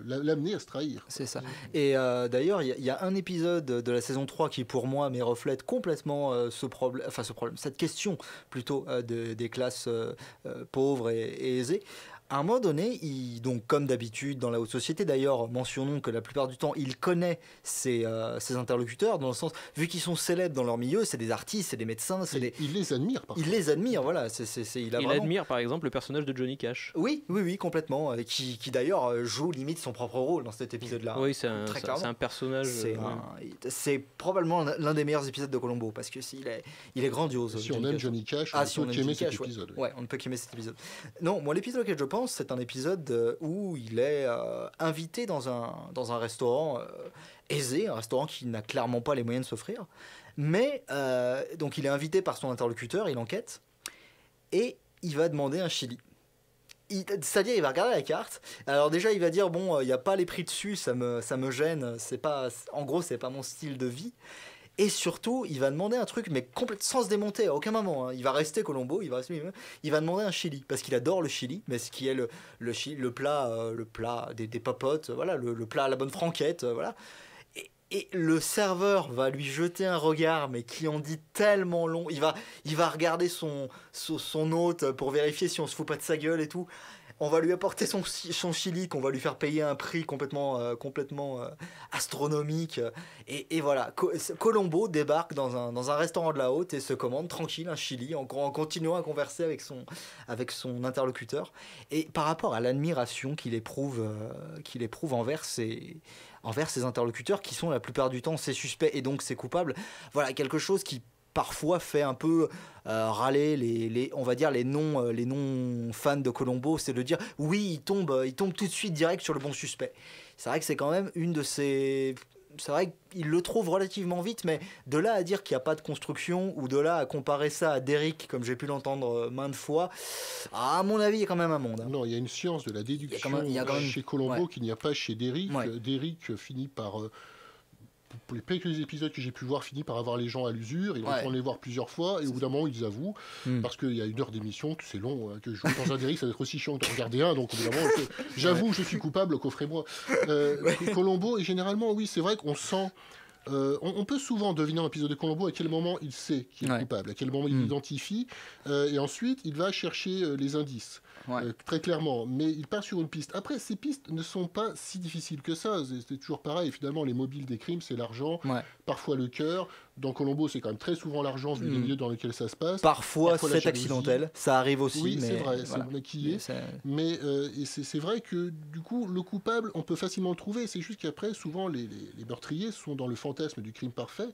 l'amener à se trahir. C'est ça. Et euh, d'ailleurs, il y, y a un épisode de la saison trois qui, pour moi, mais reflète complètement... Euh, Ce problème, enfin ce problème, cette question plutôt euh, de, des classes euh, euh, pauvres et, et aisées. À un moment donné, il, donc comme d'habitude dans la haute société, d'ailleurs, mentionnons que la plupart du temps, il connaît ses, euh, ses interlocuteurs, dans le sens, vu qu'ils sont célèbres dans leur milieu, c'est des artistes, c'est des médecins, c'est des... Il les admire, par Il les admire, voilà. C'est, c'est, c'est, il a il vraiment... admire, par exemple, le personnage de Johnny Cash. Oui, oui, oui, complètement, et qui, qui d'ailleurs joue limite son propre rôle dans cet épisode-là. Oui, c'est un, un personnage... C'est ouais. probablement l'un des meilleurs épisodes de Columbo, parce que il est, il est grandiose. Si Johnny on aime Cash. Johnny Cash, ah, on, si on, on aime Johnny Cash, cet épisode, ouais. Oui. Ouais, on ne peut qu'aimer cet épisode. Non, moi, l'épisode auquel je c'est un épisode où il est euh, invité dans un, dans un restaurant euh, aisé, un restaurant qui n'a clairement pas les moyens de s'offrir. Mais, euh, donc il est invité par son interlocuteur, il enquête, et il va demander un chili. C'est-à-dire, il va regarder la carte. Alors déjà, il va dire, bon, il n'y a pas les prix dessus, ça me, ça me gêne. C'est pas, en gros, c'est pas mon style de vie. Et surtout, il va demander un truc, mais sans se démonter, à aucun moment. Hein. Il va rester Columbo, il va rester lui-même. Il va demander un chili, parce qu'il adore le chili, mais ce qui est le, le, chili, le plat, euh, le plat des, des papotes, voilà, le, le plat à la bonne franquette, euh, voilà. Et, et le serveur va lui jeter un regard, mais qui en dit tellement long. Il va, il va regarder son, son, son hôte pour vérifier si on se fout pas de sa gueule et tout. On va lui apporter son, son chili, qu'on va lui faire payer un prix complètement, euh, complètement euh, astronomique. Et, et voilà, Columbo débarque dans un, dans un restaurant de la haute et se commande tranquille un chili en, en continuant à converser avec son, avec son interlocuteur. Et par rapport à l'admiration qu'il éprouve, euh, qu'il éprouve envers ses... envers ses interlocuteurs qui sont la plupart du temps ses suspects et donc ses coupables. Voilà, quelque chose qui parfois fait un peu euh, râler les, les, on va dire, les non, les non fans de Columbo, c'est de dire oui, il tombe, il tombe tout de suite direct sur le bon suspect. C'est vrai que c'est quand même une de ses... C'est vrai qu'il le trouve relativement vite, mais de là à dire qu'il n'y a pas de construction, ou de là à comparer ça à Derrick, comme j'ai pu l'entendre maintes fois, à mon avis, il y a quand même un monde. Hein. Non, il y a une science de la déduction il y a quand même, il y a quand même... chez Columbo ouais. qu'il n'y a pas chez Derrick. Ouais. Derrick finit par... Euh... Pour les quelques épisodes que j'ai pu voir, finit par avoir les gens à l'usure. Ils vont les voir plusieurs fois et au bout d'un moment, ils avouent. Mm. Parce qu'il y a une heure d'émission, c'est long. Hein, que jouer dans un Derrick, ça va être aussi chiant que de regarder un. Donc, évidemment, j'avoue, ouais. je suis coupable, coffrez-moi. Euh, ouais. Columbo, et généralement, oui, c'est vrai qu'on sent. Euh, on, on peut souvent deviner un épisode de Columbo à quel moment il sait qu'il est ouais. coupable, à quel moment il mmh. l'identifie, euh, et ensuite il va chercher euh, les indices, ouais. euh, très clairement, mais il part sur une piste. Après, ces pistes ne sont pas si difficiles que ça, c'est toujours pareil, finalement les mobiles des crimes, c'est l'argent, ouais. parfois le cœur. Dans Columbo, c'est quand même très souvent l'argent vu mmh. les lieux dans lesquels ça se passe. Parfois, parfois c'est accidentel, ça arrive aussi. Oui, c'est vrai, voilà. c'est maquillé. Mais euh, c'est vrai que du coup, le coupable, on peut facilement le trouver. C'est juste qu'après, souvent, les, les, les meurtriers sont dans le fantasme du crime parfait.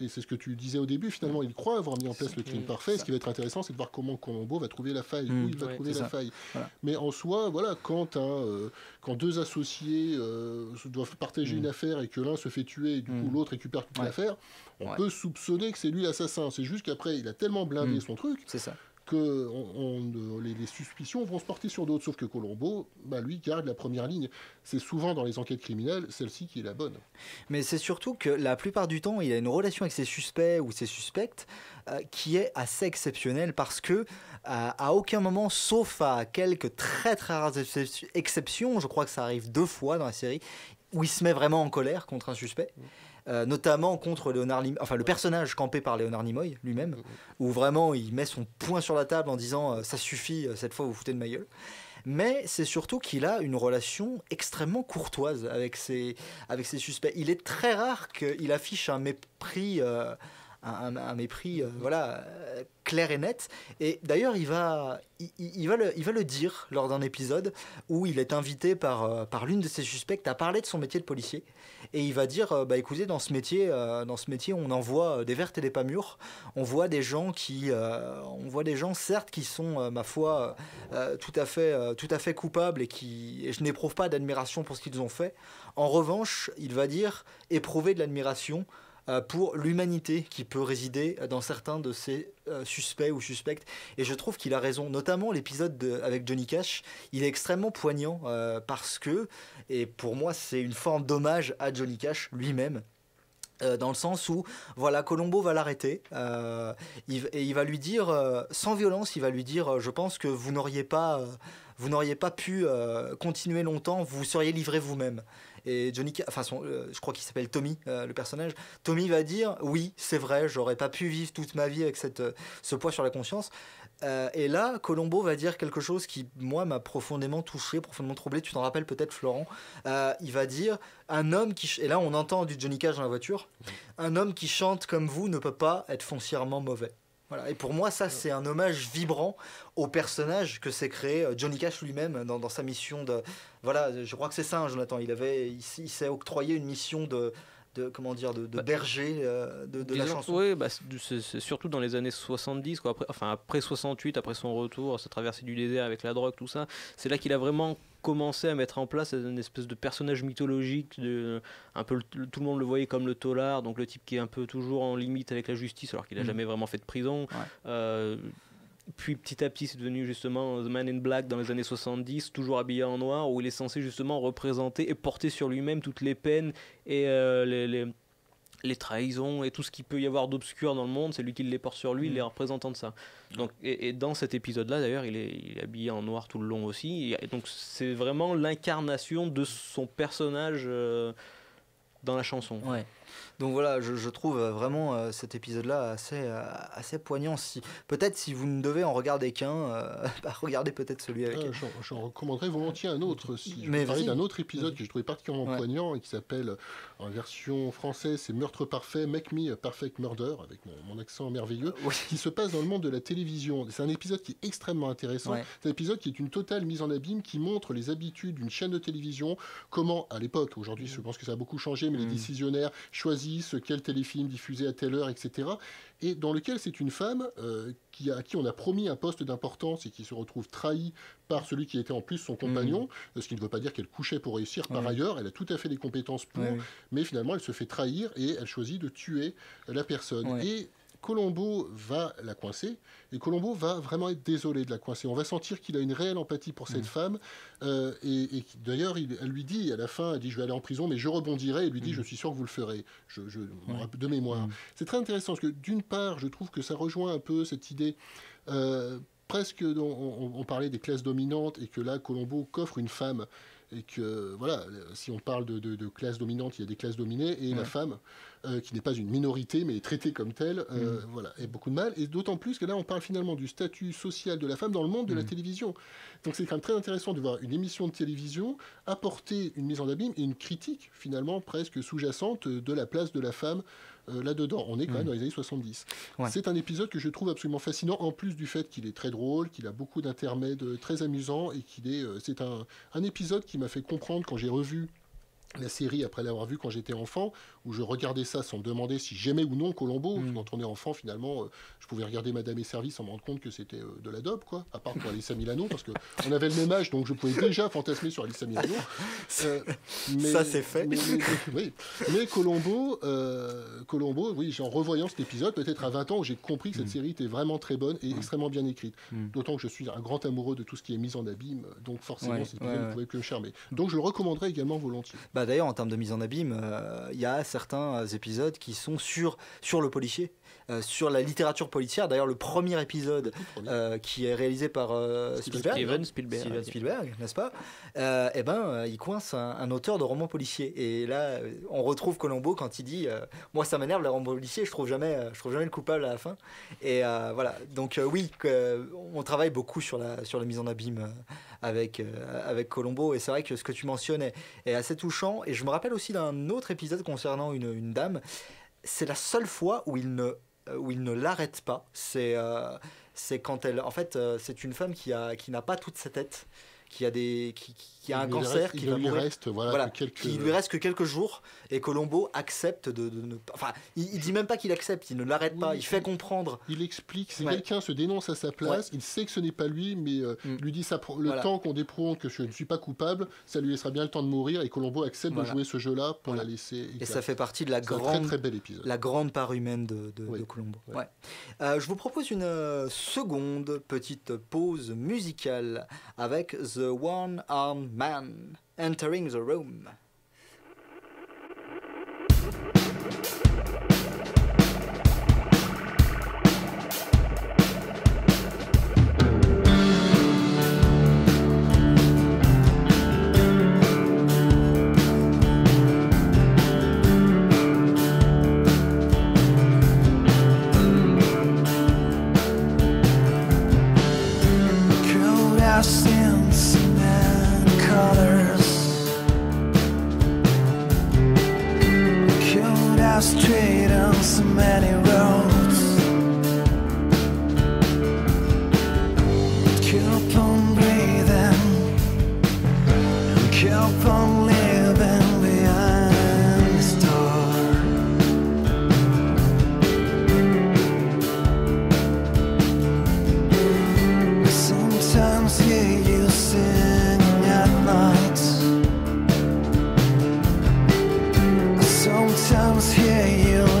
Et c'est ce que tu disais au début, finalement, il croit avoir mis en place le crime parfait. Ça. Ce qui va être intéressant, c'est de voir comment Columbo va trouver la faille. Mmh, où il va ouais, trouver la ça. faille. Voilà. Mais en soi, voilà, quand, un, euh, quand deux associés euh, doivent partager mmh. une affaire et que l'un se fait tuer et du mmh. coup l'autre récupère toute ouais. l'affaire, on ouais. peut soupçonner que c'est lui l'assassin. C'est juste qu'après, il a tellement blindé mmh. son truc. C'est ça. que on, on, les, les suspicions vont se porter sur d'autres, sauf que Columbo, bah, lui, garde la première ligne. C'est souvent dans les enquêtes criminelles, celle-ci qui est la bonne. Mais c'est surtout que la plupart du temps, il a une relation avec ses suspects ou ses suspectes euh, qui est assez exceptionnelle parce que euh, à aucun moment, sauf à quelques très très rares exceptions, je crois que ça arrive deux fois dans la série, où il se met vraiment en colère contre un suspect. Mmh. Euh, notamment contre Leonard Nimoy, enfin le personnage campé par Leonard Nimoy lui-même, où vraiment il met son poing sur la table en disant euh, ça suffit, cette fois vous, vous foutez de ma gueule. Mais c'est surtout qu'il a une relation extrêmement courtoise avec ses, avec ses suspects. Il est très rare qu'il affiche un mépris, euh, un, un mépris euh, voilà, euh, clair et net. Et d'ailleurs il va, il, il, va le, il va le dire lors d'un épisode où il est invité par, euh, par l'une de ses suspectes à parler de son métier de policier. Et il va dire, euh, bah, écoutez, dans ce métier, euh, dans ce métier, on en voit euh, des vertes et des pas mûres. On voit des gens qui, euh, on voit des gens certes qui sont, euh, ma foi, euh, tout à fait, euh, tout à fait coupables et qui, et je n'éprouve pas d'admiration pour ce qu'ils ont fait. En revanche, il va dire, éprouver de l'admiration euh, pour l'humanité qui peut résider dans certains de ces euh, suspects ou suspectes. Et je trouve qu'il a raison. Notamment l'épisode avec Johnny Cash, il est extrêmement poignant euh, parce que. Et pour moi, c'est une forme d'hommage à Johnny Cash lui-même, euh, dans le sens où, voilà, Columbo va l'arrêter euh, et il va lui dire, euh, sans violence, il va lui dire, euh, je pense que vous n'auriez pas, euh, vous n'auriez pas pu euh, continuer longtemps, vous seriez livré vous-même. Et Johnny, enfin, son, euh, je crois qu'il s'appelle Tommy, euh, le personnage. Tommy va dire, oui, c'est vrai, j'aurais pas pu vivre toute ma vie avec cette, euh, ce poids sur la conscience. Euh, et là, Columbo va dire quelque chose qui, moi, m'a profondément touché, profondément troublé. Tu t'en rappelles peut-être, Florent. Euh, il va dire, un homme qui... Et là, on entend du Johnny Cash dans la voiture. Un homme qui chante comme vous ne peut pas être foncièrement mauvais. Voilà. Et pour moi, ça, c'est un hommage vibrant au personnage que s'est créé Johnny Cash lui-même dans, dans sa mission de... Voilà, je crois que c'est ça, hein, Jonathan. Il, il, il s'est octroyé une mission de... de comment dire de, de bah, berger euh, de, de disons, la chanson. Oui, bah, c'est surtout dans les années soixante-dix quoi, après, enfin après soixante-huit, après son retour, sa traversée du désert avec la drogue, tout ça, c'est là qu'il a vraiment commencé à mettre en place une espèce de personnage mythologique de un peu le, tout le monde le voyait comme le taulard, donc le type qui est un peu toujours en limite avec la justice alors qu'il a mmh. jamais vraiment fait de prison. Ouais. Euh, Puis petit à petit, c'est devenu justement The Man in Black dans les années soixante-dix, toujours habillé en noir, où il est censé justement représenter et porter sur lui-même toutes les peines et euh, les, les, les trahisons et tout ce qu'il peut y avoir d'obscur dans le monde. C'est lui qui les porte sur lui, mmh. les représentant de ça. Donc, et, et dans cet épisode-là, d'ailleurs, il est, il est habillé en noir tout le long aussi. Et donc c'est vraiment l'incarnation de son personnage euh, dans la chanson. Ouais. Donc voilà, je, je trouve vraiment euh, cet épisode-là assez, euh, assez poignant. Si, peut-être si vous ne devez en regarder qu'un, euh, bah, regardez peut-être celui avec... Euh, J'en recommanderais volontiers un autre. Si je vais parler d'un autre épisode que je trouvais particulièrement ouais. poignant et qui s'appelle, en version française, c'est Meurtre Parfait, Make Me Perfect Murder, avec mon, mon accent merveilleux, ouais. qui se passe dans le monde de la télévision. C'est un épisode qui est extrêmement intéressant. Ouais. C'est un épisode qui est une totale mise en abîme, qui montre les habitudes d'une chaîne de télévision, comment, à l'époque, aujourd'hui je pense que ça a beaucoup changé, mais mm. les décisionnaires choisissent quel téléfilm diffusé à telle heure, et cetera. Et dans lequel c'est une femme euh, qui a, à qui on a promis un poste d'importance et qui se retrouve trahie par celui qui était en plus son compagnon, mmh. ce qui ne veut pas dire qu'elle couchait pour réussir. Par oui. ailleurs, elle a tout à fait les compétences pour, oui. mais finalement elle se fait trahir et elle choisit de tuer la personne. Oui. Et Columbo va la coincer, et Columbo va vraiment être désolé de la coincer. On va sentir qu'il a une réelle empathie pour cette mmh. femme, euh, et, et d'ailleurs, elle lui dit, à la fin, elle dit « je vais aller en prison, mais je rebondirai », et lui dit mmh. « je suis sûr que vous le ferez », je, je, ouais. de mémoire. Mmh. C'est très intéressant, parce que d'une part, je trouve que ça rejoint un peu cette idée... Euh, presque, on, on, on parlait des classes dominantes, et que là, Columbo coffre une femme, et que, voilà, si on parle de, de, de classe dominante, il y a des classes dominées, et ouais. la femme, euh, qui n'est pas une minorité, mais est traitée comme telle, euh, mmh. voilà, et beaucoup de mal, et d'autant plus que là, on parle finalement du statut social de la femme dans le monde de mmh. la télévision. Donc c'est quand même très intéressant de voir une émission de télévision apporter une mise en abîme et une critique, finalement, presque sous-jacente de la place de la femme euh, là-dedans. On est quand mmh. même dans les années soixante-dix. Ouais. C'est un épisode que je trouve absolument fascinant, en plus du fait qu'il est très drôle, qu'il a beaucoup d'intermèdes très amusants, et qu'il est... Euh, c'est un, un épisode qui m'a fait comprendre, quand j'ai revu la série après l'avoir vue quand j'étais enfant, où je regardais ça sans me demander si j'aimais ou non Columbo. Mmh. Quand on est enfant, finalement, euh, je pouvais regarder Madame et Servie sans me rendre compte que c'était euh, de la dope, quoi. À part pour Alyssa Milano, parce qu'on avait le même âge, donc je pouvais déjà fantasmer sur Alyssa Milano. Euh, mais, ça, c'est fait. Mais, mais, oui. mais Columbo, euh, Columbo, oui, en revoyant cet épisode, peut-être à vingt ans, où j'ai compris que cette mmh. série était vraiment très bonne et mmh. extrêmement bien écrite. Mmh. D'autant que je suis un grand amoureux de tout ce qui est mis en abîme, donc forcément, ouais, cet épisode ouais, ouais. ne pouvait que me charmer. Donc je le recommanderais également volontiers. Bah, d'ailleurs, en termes de mise en abîme, il euh, y a certains épisodes qui sont sur, sur le policier, euh, sur la littérature policière. D'ailleurs, le premier épisode euh, qui est réalisé par euh, Spielberg, Steven Spielberg, Steven Spielberg, n'est-ce pas, euh, et ben, euh, il coince un, un auteur de roman policier. Et là, on retrouve Columbo quand il dit euh, « Moi, ça m'énerve, le roman policier, je trouve jamais, euh, je trouve jamais le coupable à la fin. » Et euh, voilà. Donc euh, oui, euh, on travaille beaucoup sur la, sur la mise en abîme euh, avec, euh, avec Columbo. Et c'est vrai que ce que tu mentionnais est assez touchant. Et je me rappelle aussi d'un autre épisode concernant une, une dame. C'est la seule fois où il ne, où il ne l'arrête pas. C'est euh, quand elle... En fait, euh, c'est une femme qui a, qui n'a pas toute sa tête, qui a, des, qui, qui a un cancer, reste, qui va mourir. Reste, voilà, voilà, que quelques... Il lui reste que quelques jours, et Columbo accepte de ne pas... Enfin, il, il dit même pas qu'il accepte, il ne l'arrête oui, pas, il, il fait comprendre. Il explique, si ouais. quelqu'un se dénonce à sa place, ouais. il sait que ce n'est pas lui, mais euh, mm. lui dit ça, le voilà. temps qu'on déprouve que je ne suis pas coupable, ça lui laissera bien le temps de mourir, et Columbo accepte voilà. de jouer ce jeu-là pour voilà. la laisser... Exact. Et ça fait partie de la grande, très, très bel épisode. La grande part humaine de, de, oui. de Columbo. Ouais. Ouais. Euh, je vous propose une euh, seconde petite pause musicale avec The The One-Armed Man entering the room.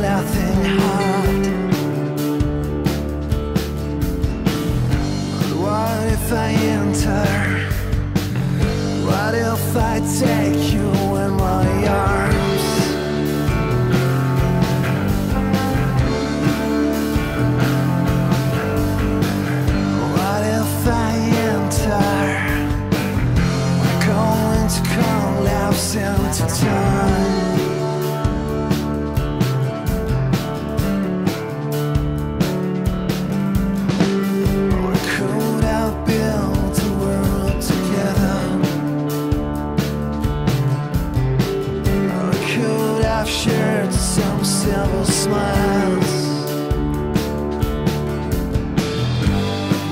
Nothing hard. if I take you in my arms? What if I enter? We're going to collapse into time. Simple smiles,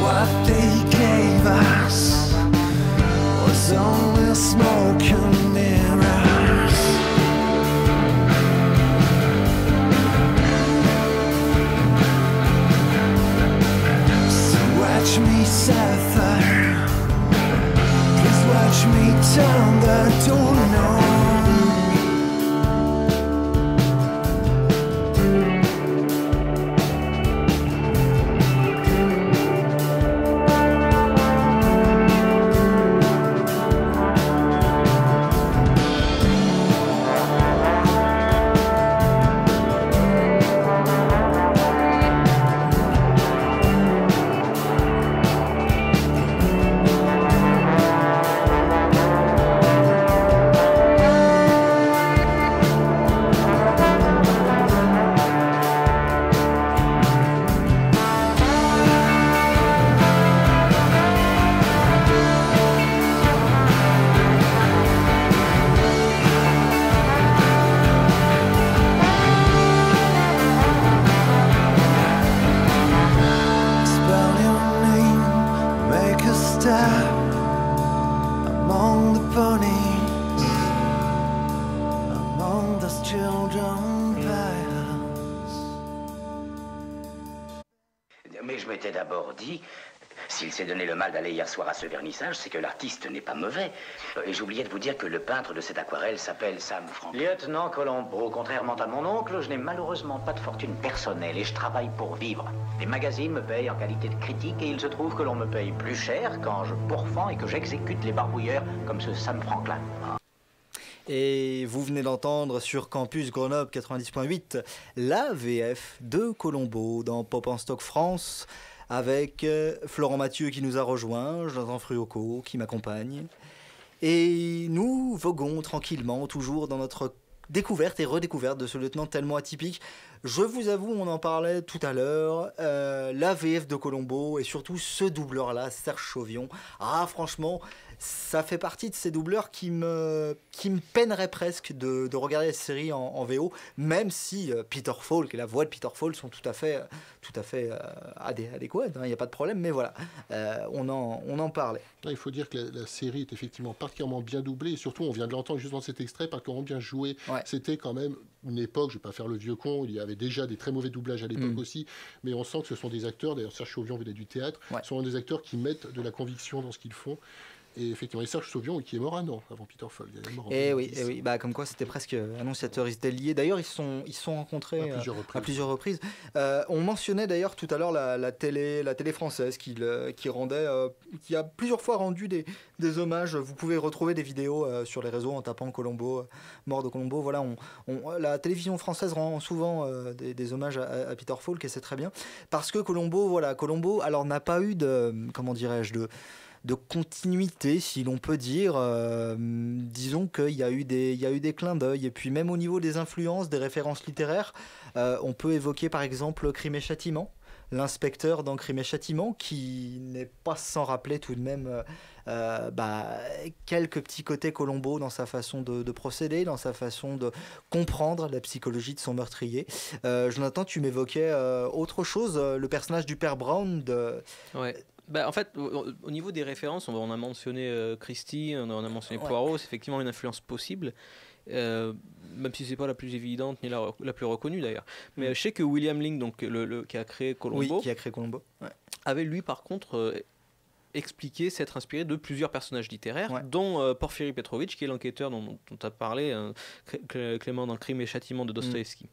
what they gave us was only smoke and mirrors. So watch me suffer, please watch me turn the don't know. À ce vernissage, c'est que l'artiste n'est pas mauvais. Et j'oubliais de vous dire que le peintre de cette aquarelle s'appelle Sam Frank. Lieutenant Columbo, contrairement à mon oncle, je n'ai malheureusement pas de fortune personnelle et je travaille pour vivre. Les magazines me payent en qualité de critique et il se trouve que l'on me paye plus cher quand je pourfends et que j'exécute les barbouilleurs comme ce Sam Franklin. Et vous venez d'entendre sur Campus Grenoble quatre-vingt-dix point huit la V F de Columbo dans Pop en Stock France, avec Florent Mathieu qui nous a rejoint, Jonathan Fruoco qui m'accompagne. Et nous voguons tranquillement, toujours dans notre découverte et redécouverte de ce lieutenant tellement atypique. Je vous avoue, on en parlait tout à l'heure, euh, la V F de Columbo et surtout ce doubleur-là, Serge Sauvion. Ah, franchement, ça fait partie de ces doubleurs qui me, qui me peineraient presque de, de regarder la série en, en V O, même si euh, Peter Falk et la voix de Peter Falk sont tout à fait, tout à fait euh, adéquates, hein, il n'y a pas de problème, mais voilà, euh, on, en, on en parlait. Là, il faut dire que la, la série est effectivement particulièrement bien doublée, et surtout, on vient de l'entendre juste dans cet extrait, particulièrement bien joué. Ouais. C'était quand même une époque, je ne vais pas faire le vieux con, il y avait déjà des très mauvais doublages à l'époque mmh. aussi, mais on sent que ce sont des acteurs, d'ailleurs Serge Sauvion venait du théâtre, ouais. ce sont des acteurs qui mettent de la conviction dans ce qu'ils font. Et effectivement, et Serge Sauvion, qui est mort un an avant Peter Falk. Et oui, et oui. Bah, comme quoi c'était presque annonciateur, ils étaient liés. D'ailleurs, ils se sont, ils sont rencontrés à plusieurs reprises. À plusieurs reprises. Euh, on mentionnait d'ailleurs tout à l'heure la, la, télé, la télé française qui, le, qui, rendait, euh, qui a plusieurs fois rendu des, des hommages. Vous pouvez retrouver des vidéos euh, sur les réseaux en tapant Columbo, euh, mort de Columbo. Voilà, on, on, la télévision française rend souvent euh, des, des hommages à, à Peter Falk et c'est très bien. Parce que Columbo, voilà, Columbo, alors n'a pas eu de, comment dirais-je, de... de continuité, si l'on peut dire. Euh, disons qu'il y a eu des, il y a eu des clins d'œil. Et puis même au niveau des influences, des références littéraires, euh, on peut évoquer par exemple Crime et Châtiment, l'inspecteur dans Crime et Châtiment, qui n'est pas sans rappeler tout de même euh, bah, quelques petits côtés Columbo dans sa façon de, de procéder, dans sa façon de comprendre la psychologie de son meurtrier. Euh, Jonathan, tu m'évoquais euh, autre chose, le personnage du père Brown de... Ouais. Bah, en fait, au, au niveau des références, on, on a mentionné euh, Christie, on a, on a mentionné Poirot, ouais. C'est effectivement une influence possible, euh, même si c'est pas la plus évidente ni la, la plus reconnue d'ailleurs. Mais mm. euh, je sais que William Link, donc, le, le, qui a créé Columbo, oui, qui a créé Columbo. Ouais. Avait lui par contre euh, expliqué s'être inspiré de plusieurs personnages littéraires, ouais. dont euh, Porfiry Petrovitch, qui est l'enquêteur dont tu as parlé, euh, Clément, dans Crime et Châtiment de Dostoïevski. Mm.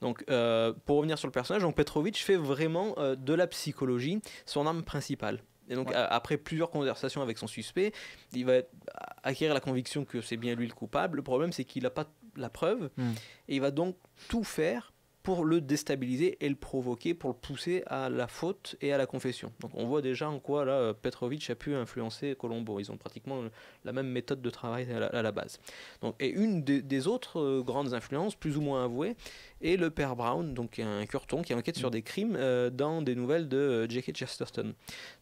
Donc, euh, pour revenir sur le personnage, donc Petrovitch fait vraiment euh, de la psychologie son arme principale. Et donc, ouais. après plusieurs conversations avec son suspect, il va acquérir la conviction que c'est bien lui le coupable. Le problème, c'est qu'il n'a pas la preuve. Mmh. Et il va donc tout faire pour le déstabiliser et le provoquer, pour le pousser à la faute et à la confession. Donc on voit déjà en quoi là, Petrovitch a pu influencer Columbo. Ils ont pratiquement la même méthode de travail à la, à la base. Donc, et une des, des autres euh, grandes influences, plus ou moins avouées, est le père Brown, donc un curton qui enquête mmh. sur des crimes euh, dans des nouvelles de euh, J K Chesterton.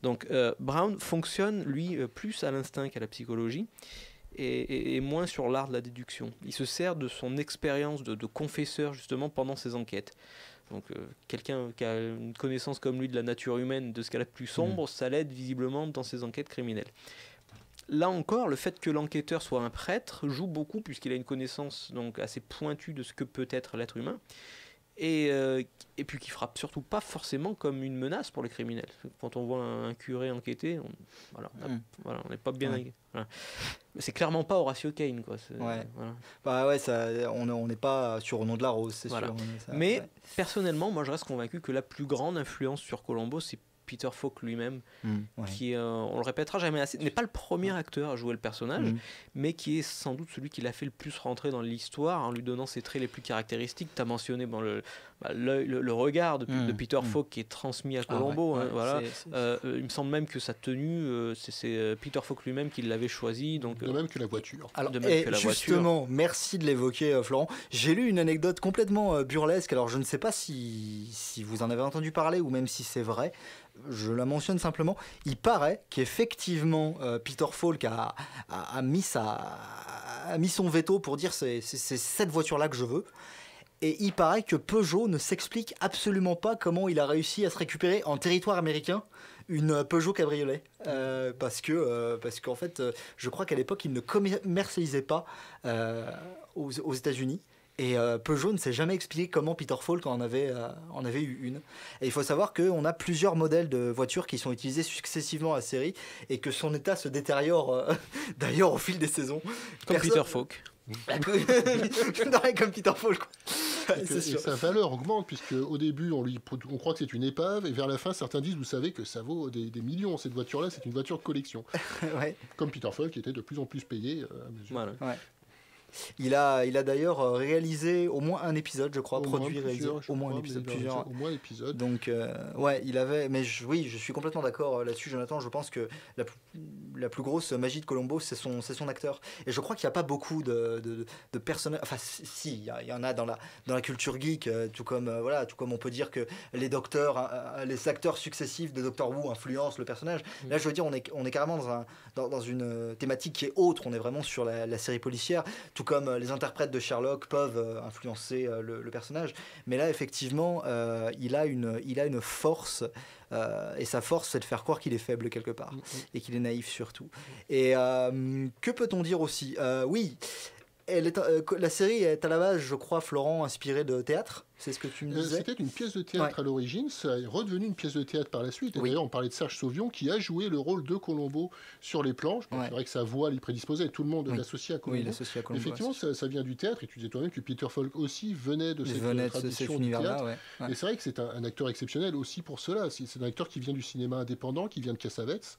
Donc euh, Brown fonctionne, lui, euh, plus à l'instinct qu'à la psychologie. Et, et, et moins sur l'art de la déduction. Il se sert de son expérience de, de confesseur justement pendant ses enquêtes. Donc euh, quelqu'un qui a une connaissance comme lui de la nature humaine, de ce qu'elle a de plus sombre, mmh. ça l'aide visiblement dans ses enquêtes criminelles. Là encore, le fait que l'enquêteur soit un prêtre joue beaucoup puisqu'il a une connaissance donc, assez pointue de ce que peut être l'être humain. Et, euh, et puis qui frappe surtout pas forcément comme une menace pour les criminels. Quand on voit un, un curé enquêter, on voilà, n'est mmh. voilà, pas bien. Ouais. Voilà. C'est clairement pas Horatio Caine, quoi. C'est, ouais. Voilà. Bah ouais, ça, on n'est pas sur Au nom de la rose, c'est voilà. sûr. Ça, mais ouais. personnellement, moi je reste convaincu que la plus grande influence sur Columbo, c'est Peter Falk lui-même, mmh, ouais. qui, euh, on le répétera jamais assez, n'est pas le premier acteur à jouer le personnage, mmh. mais qui est sans doute celui qui l'a fait le plus rentrer dans l'histoire en lui donnant ses traits les plus caractéristiques. Tu as mentionné bon, le, bah, le, le, le regard de, mmh, de Peter mmh. Falk qui est transmis à Columbo. Ah, ouais, hein, ouais, voilà. c'est, c'est... Euh, il me semble même que sa tenue, euh, c'est, c'est Peter Falk lui-même qui l'avait choisi. Donc, euh... De même que la voiture. Alors, de même et que la justement, voiture. Merci de l'évoquer, euh, Florent. J'ai lu une anecdote complètement euh, burlesque, alors je ne sais pas si, si vous en avez entendu parler ou même si c'est vrai. Je la mentionne simplement. Il paraît qu'effectivement, euh, Peter Falk a, a, a, mis sa, a mis son veto pour dire c'est, c'est, c'est cette voiture-là que je veux. Et il paraît que Peugeot ne s'explique absolument pas comment il a réussi à se récupérer en territoire américain une Peugeot cabriolet. Euh, parce que, euh, parce qu'en fait, euh, je crois qu'à l'époque, il ne commercialisait pas euh, aux, aux États-Unis. Et euh, Peugeot ne s'est jamais expliqué comment Peter Falk en avait, euh, en avait eu une. Et il faut savoir qu'on a plusieurs modèles de voitures qui sont utilisés successivement à la série et que son état se détériore euh, d'ailleurs au fil des saisons. Comme Personne... Peter Falk. non, comme Peter Falk. Et que, c'est et sa valeur augmente puisque au début on, lui, on croit que c'est une épave et vers la fin certains disent vous savez que ça vaut des, des millions cette voiture là, c'est une voiture de collection. ouais. Comme Peter Falk qui était de plus en plus payé euh, à mesure. Voilà. Ouais. Il a, il a d'ailleurs réalisé au moins un épisode, je crois, au produit, réalisé au moins un épisode, plusieurs. Au moins épisode. Donc, euh, ouais, il avait. Mais je, oui, je suis complètement d'accord là-dessus, Jonathan. Je pense que la, la plus grosse magie de Columbo, c'est son, c'est son acteur. Et je crois qu'il n'y a pas beaucoup de, de, de personnages. Enfin, si, il y, y en a dans la, dans la culture geek, tout comme euh, voilà, tout comme on peut dire que les docteurs, euh, les acteurs successifs de Doctor Who influencent le personnage. Mmh. Là, je veux dire, on est, on est carrément dans, un, dans, dans une thématique qui est autre. On est vraiment sur la, la série policière. Tout comme les interprètes de Sherlock peuvent influencer le, le personnage. Mais là, effectivement, euh, il a une, il a une force. Euh, et sa force, c'est de faire croire qu'il est faible quelque part. Mmh. Et qu'il est naïf surtout. Mmh. Et euh, que peut-on dire aussi euh, Oui, elle est, euh, la série est à la base, je crois, Florent, inspirée de théâtre. C'est ce que tu me disais. C'était une pièce de théâtre ouais. à l'origine, ça est redevenu une pièce de théâtre par la suite. Et oui. D'ailleurs, on parlait de Serge Sauvion qui a joué le rôle de Columbo sur les planches. Ouais. C'est vrai que sa voix l'y prédisposait, tout le monde oui. l'associe à Columbo. Oui, l'associe à Columbo. Effectivement, ça, ça vient du théâtre. Et tu disais toi-même que Peter Falk aussi venait de cette venait tradition de cet univers-là. Ouais. Ouais. Et c'est vrai que c'est un, un acteur exceptionnel aussi pour cela. C'est, c'est un acteur qui vient du cinéma indépendant, qui vient de Cassavetes.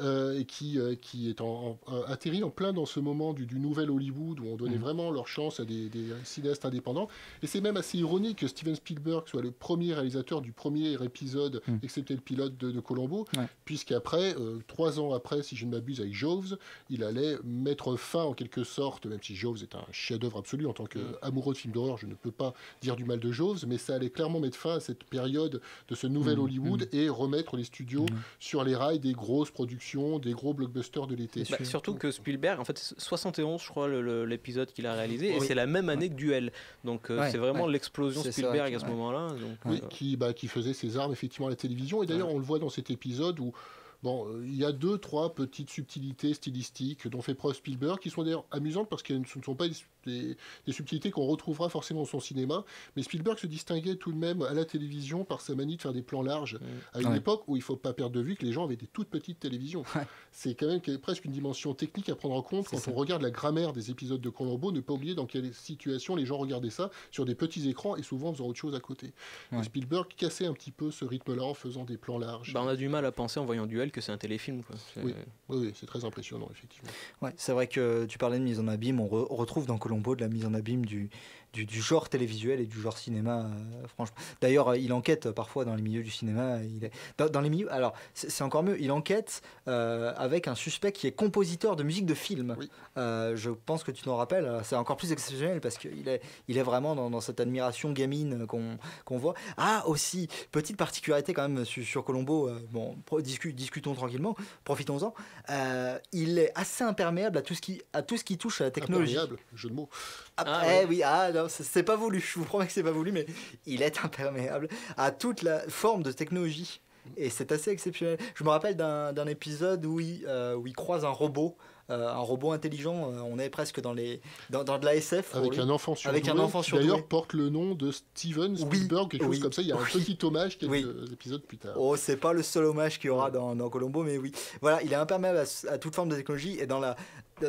Euh, et qui, euh, qui est en, en, atterri en plein dans ce moment du, du nouvel Hollywood où on donnait mmh. vraiment leur chance à des, des cinéastes indépendants. Et c'est même assez ironique que Steven Spielberg soit le premier réalisateur du premier épisode, mmh. excepté le pilote de, de Columbo, ouais. puisqu'après, euh, trois ans après, si je ne m'abuse, avec Jaws, il allait mettre fin en quelque sorte, même si Jaws est un chef-d'œuvre absolu en tant qu'amoureux de films d'horreur, je ne peux pas dire du mal de Jaws, mais ça allait clairement mettre fin à cette période de ce nouvel mmh. Hollywood mmh. et remettre les studios mmh. sur les rails des grosses productions, des gros blockbusters de l'été. Bah, surtout que Spielberg, en fait, soixante et onze, je crois, le, le, l'épisode qu'il a réalisé, oui. et c'est la même année que Duel. Donc euh, ouais, c'est vraiment ouais. l'explosion c'est Spielberg ça, à ce ouais. moment-là. Donc, oui, euh... qui, bah, qui faisait ses armes effectivement à la télévision. Et d'ailleurs, ouais. on le voit dans cet épisode où bon, il y a deux, trois petites subtilités stylistiques dont fait preuve Spielberg, qui sont d'ailleurs amusantes parce qu'elles ne sont pas des, des subtilités qu'on retrouvera forcément dans son cinéma. Mais Spielberg se distinguait tout de même à la télévision par sa manie de faire des plans larges, ouais. à une ouais. époque où il ne faut pas perdre de vue que les gens avaient des toutes petites télévisions. Ouais. C'est quand même presque une dimension technique à prendre en compte. C'est quand ça. On regarde la grammaire des épisodes de Columbo, ne pas oublier dans quelle situation les gens regardaient ça sur des petits écrans et souvent en faisant autre chose à côté. Ouais. Spielberg cassait un petit peu ce rythme-là en faisant des plans larges. Bah, on a du mal à penser en voyant Duel visuel que c'est un téléfilm, quoi. Oui, oui, oui, c'est très impressionnant, effectivement. Ouais, c'est vrai que tu parlais de mise en abîme, on, re on retrouve dans Columbo de la mise en abîme du, du, du genre télévisuel et du genre cinéma, euh, franchement. D'ailleurs, il enquête parfois dans les milieux du cinéma. Il est... dans, dans les milieux... Alors, c'est encore mieux, il enquête euh, avec un suspect qui est compositeur de musique de film. Oui. Euh, je pense que tu t'en rappelles, c'est encore plus exceptionnel parce qu'il est, il est vraiment dans, dans cette admiration gamine qu'on qu'on voit. Ah, aussi, petite particularité quand même sur, sur Columbo, euh, bon, discu discutons tranquillement, profitons-en, euh, il est assez imperméable à tout ce qui, à tout ce qui touche à la technologie. Imperméable, jeu de mots. Ah, ah, ouais. eh, oui, ah, c'est pas voulu, je vous promets que c'est pas voulu, mais il est imperméable à toute la forme de technologie. Et c'est assez exceptionnel. Je me rappelle d'un épisode où il, euh, où il croise un robot, euh, un robot intelligent. Euh, on est presque dans, les, dans, dans de la S F. Avec un enfant surdoué. Avec un enfant surdoué. D'ailleurs, porte le nom de Steven Spielberg, oui, quelque oui, chose comme ça. Il y a oui, un petit hommage quelques oui. épisodes plus tard. Oh, c'est pas le seul hommage qu'il y aura ouais. dans, dans Columbo, mais oui. Voilà, il est imperméable à, à toute forme de technologie. Et dans la,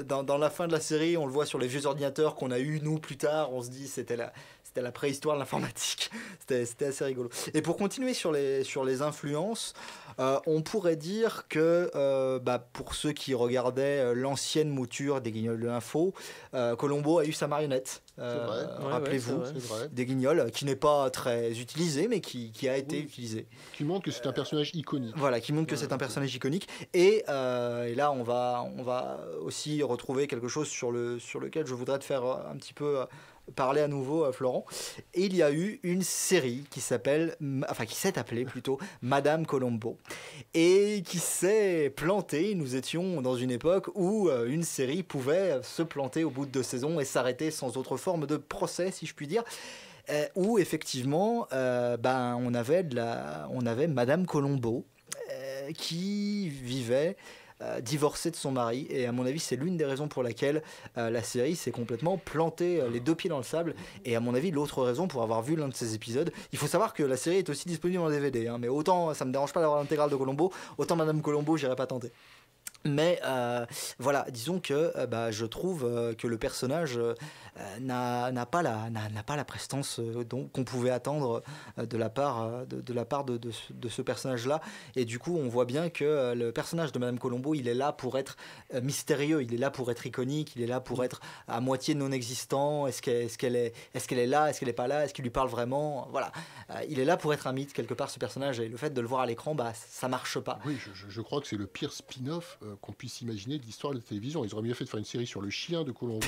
dans, dans la fin de la série, on le voit sur les vieux ordinateurs qu'on a eu nous plus tard. On se dit, c'était la... C'était la préhistoire de l'informatique. C'était assez rigolo. Et pour continuer sur les, sur les influences, euh, on pourrait dire que euh, bah, pour ceux qui regardaient l'ancienne mouture des Guignols de l'info, euh, Columbo a eu sa marionnette. Euh, ouais, rappelez-vous, ouais, des Guignols, qui n'est pas très utilisé, mais qui, qui a été oui. utilisé. Qui montre que c'est un personnage iconique. Voilà, qui montre que ouais, c'est un personnage iconique. Et, euh, et là, on va, on va aussi retrouver quelque chose sur, le, sur lequel je voudrais te faire un petit peu... parler à nouveau à Florent. Et il y a eu une série qui s'appelle, enfin qui s'est appelée plutôt Madame Columbo et qui s'est plantée. Nous étions dans une époque où une série pouvait se planter au bout de deux saisons et s'arrêter sans autre forme de procès, si je puis dire. Où effectivement, euh, ben on avait de la, on avait Madame Columbo euh, qui vivait. Euh, divorcée de son mari, et à mon avis c'est l'une des raisons pour laquelle euh, la série s'est complètement plantée euh, les deux pieds dans le sable. Et à mon avis l'autre raison, pour avoir vu l'un de ces épisodes, il faut savoir que la série est aussi disponible en D V D, hein, mais autant ça me dérange pas d'avoir l'intégrale de Columbo, autant Madame Columbo j'irai pas tenter. Mais euh, voilà, disons que euh, bah, je trouve euh, que le personnage euh, n'a n'a pas la n'a, n'a pas la prestance euh, qu'on pouvait attendre euh, de la part euh, de, de la part de, de, de ce personnage-là. Et du coup, on voit bien que euh, le personnage de Madame Columbo, il est là pour être euh, mystérieux, il est là pour être iconique, il est là pour être à moitié non existant. Est-ce qu'elle est-ce qu'elle est est-ce qu'elle est là, est-ce qu'elle est pas là, est-ce qu'il lui parle vraiment? Voilà, euh, il est là pour être un mythe quelque part, ce personnage. Et le fait de le voir à l'écran, bah ça marche pas. Oui, je, je, je crois que c'est le pire spin-off Euh, qu'on puisse imaginer de l'histoire de la télévision. Ils auraient mieux fait de faire une série sur le chien de Columbo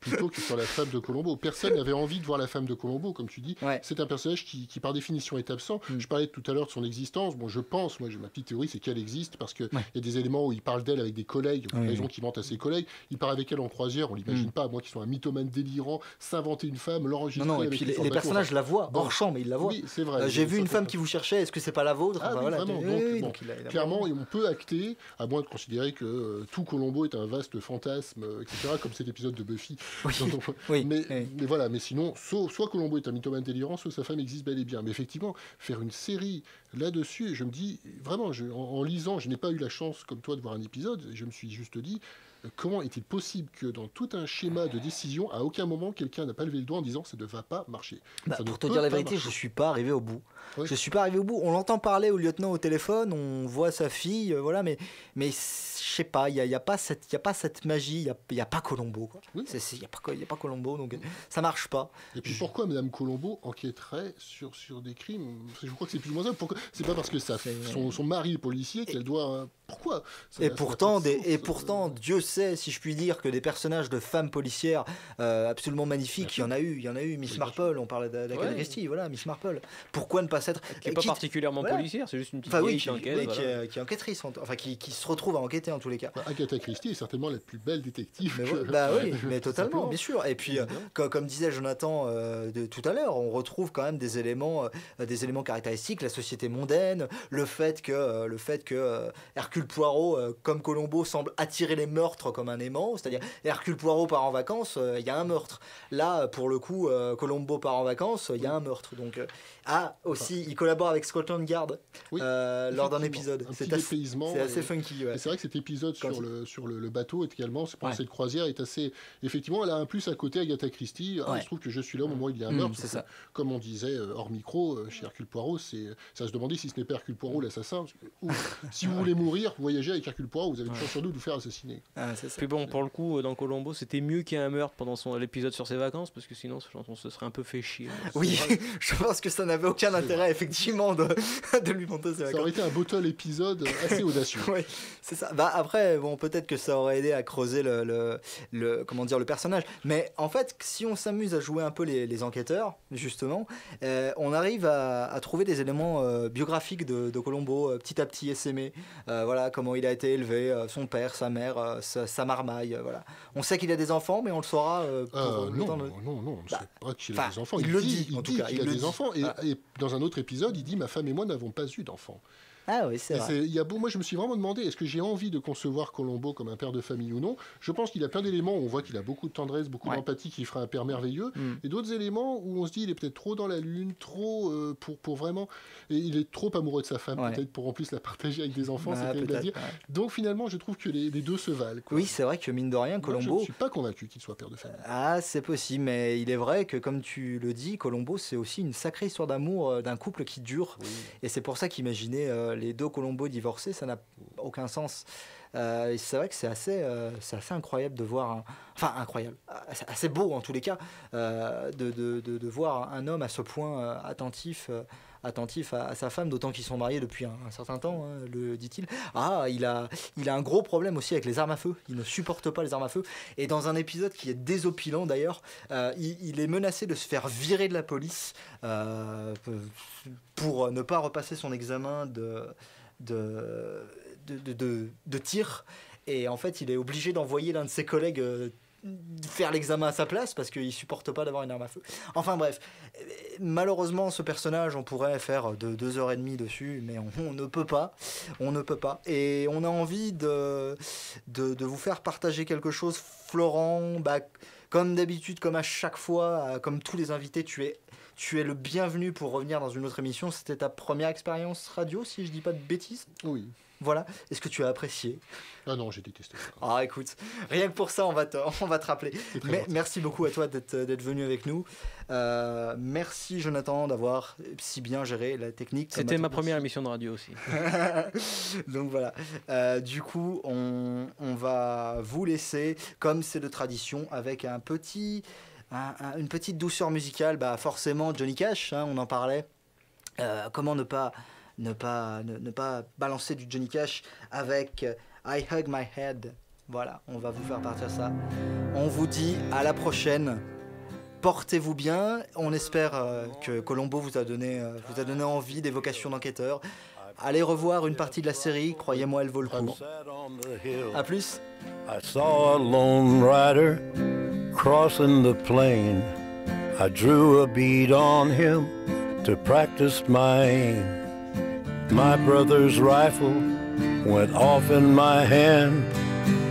plutôt que sur la femme de Columbo. Personne n'avait envie de voir la femme de Columbo, comme tu dis. Ouais. C'est un personnage qui, qui, par définition, est absent. Mm. Je parlais tout à l'heure de son existence. Bon, je pense, moi, ma petite théorie, c'est qu'elle existe parce qu'il ouais. y a des éléments où il parle d'elle avec des collègues, oui, raison oui. qu'il mente à ses collègues. Il part avec elle en croisière, on l'imagine mm. pas. Moi, qui suis un mythomane délirant, s'inventer une femme, l'enregistrer. Non, non, et puis les, les personnages enfin, la voient bon, hors champ, mais ils la voient. Oui, c'est vrai. Euh, J'ai vu une femme qui vous cherchait, est-ce que c'est pas la vôtre? Clairement, on peut acter, à moins de considérer que euh, tout Columbo est un vaste fantasme, euh, et cetera, comme cet épisode de Buffy. Oui, on... oui, mais, oui. mais voilà, mais sinon, so, soit Columbo est un mythomane délirant, soit sa femme existe bel et bien. Mais effectivement, faire une série là-dessus, je me dis, vraiment, je, en, en lisant, je n'ai pas eu la chance, comme toi, de voir un épisode, je me suis juste dit, euh, comment est-il possible que dans tout un schéma de décision, à aucun moment, quelqu'un n'a pas levé le doigt en disant, ça ne va pas marcher. Bah, pour te dire la vérité, marcher. je ne suis pas arrivé au bout. Oui. Je ne suis pas arrivé au bout. On l'entend parler au lieutenant au téléphone, on voit sa fille, euh, voilà, mais... mais je sais pas, il n'y a, y a, pas cette, y a pas cette magie, il n'y a, y a pas Columbo. Il n'y a, a pas Columbo, donc ça ne marche pas. Et puis je... pourquoi Madame Columbo enquêterait sur, sur des crimes? Je crois que c'est plus ou moins ça. C'est pas parce que ça, son, son mari est policier qu'elle doit... Pourquoi ça, et, ça, pourtant, ça des, source, et pourtant, euh... Dieu sait, si je puis dire, que des personnages de femmes policières euh, absolument magnifiques, il y en a eu, il y en a eu, Miss Marple, on parlait d'Agatha Christie, ouais. voilà, Miss Marple. Pourquoi ne pas s'être... Qui n'est pas qui... particulièrement voilà. policière, c'est juste une petite enfin, oui, qui, qui enquête. Oui, voilà. qui, qui est enquêtrice, enfin qui, qui se retrouve à enquêter en tous les cas. Bah, Agatha Christie est certainement la plus belle détective. Mais que... bah, oui, mais totalement, bien sûr. Et puis, euh, comme, comme disait Jonathan euh, de, tout à l'heure, on retrouve quand même des éléments, euh, des éléments caractéristiques, la société mondaine, le fait que, euh, le fait que euh, Hercule Poirot, euh, comme Columbo, semble attirer les meurtres meurtre comme un aimant, c'est-à-dire Hercule Poirot part en vacances, il euh, y a un meurtre. Là, pour le coup, euh, Columbo part en vacances, il euh, y a un meurtre. Donc, euh, ah, aussi, enfin, il collabore avec Scotland Yard oui, euh, lors d'un épisode. C'est assez, assez funky. Ouais. C'est vrai que cet épisode sur, le, sur le, le bateau également, c'est pour ouais. cette croisière, est assez... Effectivement, elle a un plus à côté Agatha Christie. Ah, ouais. Il se trouve que je suis là au moment où il y a un meurtre. Mmh, ça. Comme on disait euh, hors micro, euh, chez Hercule Poirot, ça se demandait si ce n'est pas Hercule Poirot l'assassin. Si vous voulez mourir, voyagez avec Hercule Poirot, vous avez une chance sur deux de vous faire assassiner. Ah, c'est ça. Puis bon, pour le coup, dans Columbo, c'était mieux qu'il y ait un meurtre pendant l'épisode sur ses vacances, parce que sinon, on se serait un peu fait chier. Oui, je pense que ça n'avait aucun intérêt, effectivement, de, de lui monter ses vacances. Ça aurait été un bottle épisode assez audacieux. Oui, c'est ça. Bah, après, bon, peut-être que ça aurait aidé à creuser le, le, le, comment dire, le personnage. Mais en fait, si on s'amuse à jouer un peu les, les enquêteurs, justement, euh, on arrive à, à trouver des éléments euh, biographiques de, de Columbo, euh, petit à petit essaimés. Euh, voilà, comment il a été élevé, euh, son père, sa mère, euh, sa, sa marmaille. Euh, voilà. On sait qu'il a des enfants, mais on le saura euh, pour euh, le non, temps de... Non, non, on ne bah, sait pas qu'il a des enfants. Il, il le dit, dit en tout cas. Il, il a des dit. enfants. Et, ah. et dans un autre épisode, il dit « Ma femme et moi n'avons pas eu d'enfants ». Ah oui, c'est vrai. Y a beau, moi, je me suis vraiment demandé, est-ce que j'ai envie de concevoir Columbo comme un père de famille ou non? Je pense qu'il a plein d'éléments où on voit qu'il a beaucoup de tendresse, beaucoup ouais. d'empathie, qu'il fera un père merveilleux. Mm. Et d'autres éléments où on se dit, il est peut-être trop dans la lune, trop euh, pour, pour vraiment... Et il est trop amoureux de sa femme, ouais. peut-être, pour en plus la partager avec des enfants, bah, c'est dire. Ouais. Donc finalement, je trouve que les, les deux se valent. Quoi. Oui, c'est vrai que mine de rien, Columbo... Moi, je ne suis pas convaincu qu'il soit père de famille. Ah, c'est possible, mais il est vrai que, comme tu le dis, Columbo, c'est aussi une sacrée histoire d'amour d'un couple qui dure. Oui. Et c'est pour ça qu'imaginer... Euh, les deux Columbo divorcés, ça n'a aucun sens. Euh, c'est vrai que c'est assez, euh, assez incroyable de voir, un... enfin incroyable, assez beau en tous les cas, euh, de, de, de, de voir un homme à ce point euh, attentif, euh, attentif à, à sa femme, d'autant qu'ils sont mariés depuis un, un certain temps, hein, le dit-il. Ah, il a, il a un gros problème aussi avec les armes à feu, il ne supporte pas les armes à feu, et dans un épisode qui est désopilant d'ailleurs, euh, il, il est menacé de se faire virer de la police euh, pour ne pas repasser son examen de... de De, de, de, de tir, et en fait il est obligé d'envoyer l'un de ses collègues euh, faire l'examen à sa place parce qu'il supporte pas d'avoir une arme à feu. Enfin bref, malheureusement ce personnage, on pourrait faire de deux heures et demie dessus, mais on, on ne peut pas, on ne peut pas, et on a envie de, de, de vous faire partager quelque chose. Florent, bah, comme d'habitude, comme à chaque fois, comme tous les invités, tu es Tu es le bienvenu pour revenir dans une autre émission. C'était ta première expérience radio, si je dis pas de bêtises. Oui. Voilà. Est-ce que tu as apprécié? Ah non, j'ai détesté ça. Ah écoute, rien que pour ça, on va te, on va te rappeler. Mais merci beaucoup à toi d'être venu avec nous. Euh, merci Jonathan d'avoir si bien géré la technique. C'était ma première émission de radio aussi. Donc voilà. Euh, du coup, on, on va vous laisser, comme c'est de tradition, avec un petit... une petite douceur musicale, bah forcément Johnny Cash, hein, on en parlait. Euh, comment ne pas, ne, pas, ne, ne pas balancer du Johnny Cash avec I Hug My Head. Voilà, on va vous faire partir ça. On vous dit à la prochaine. Portez-vous bien. On espère euh, que Columbo vous a donné, euh, vous a donné envie des vocations d'enquêteur. Allez revoir une partie de la série, croyez-moi, elle vaut le coup. A plus. Crossing the plain, I drew a bead on him to practice my aim. My brother's rifle went off in my hand.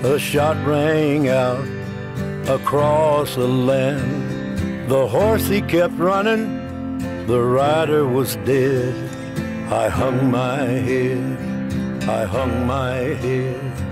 A shot rang out across the land. The horse he kept running, the rider was dead. I hung my head, I hung my head.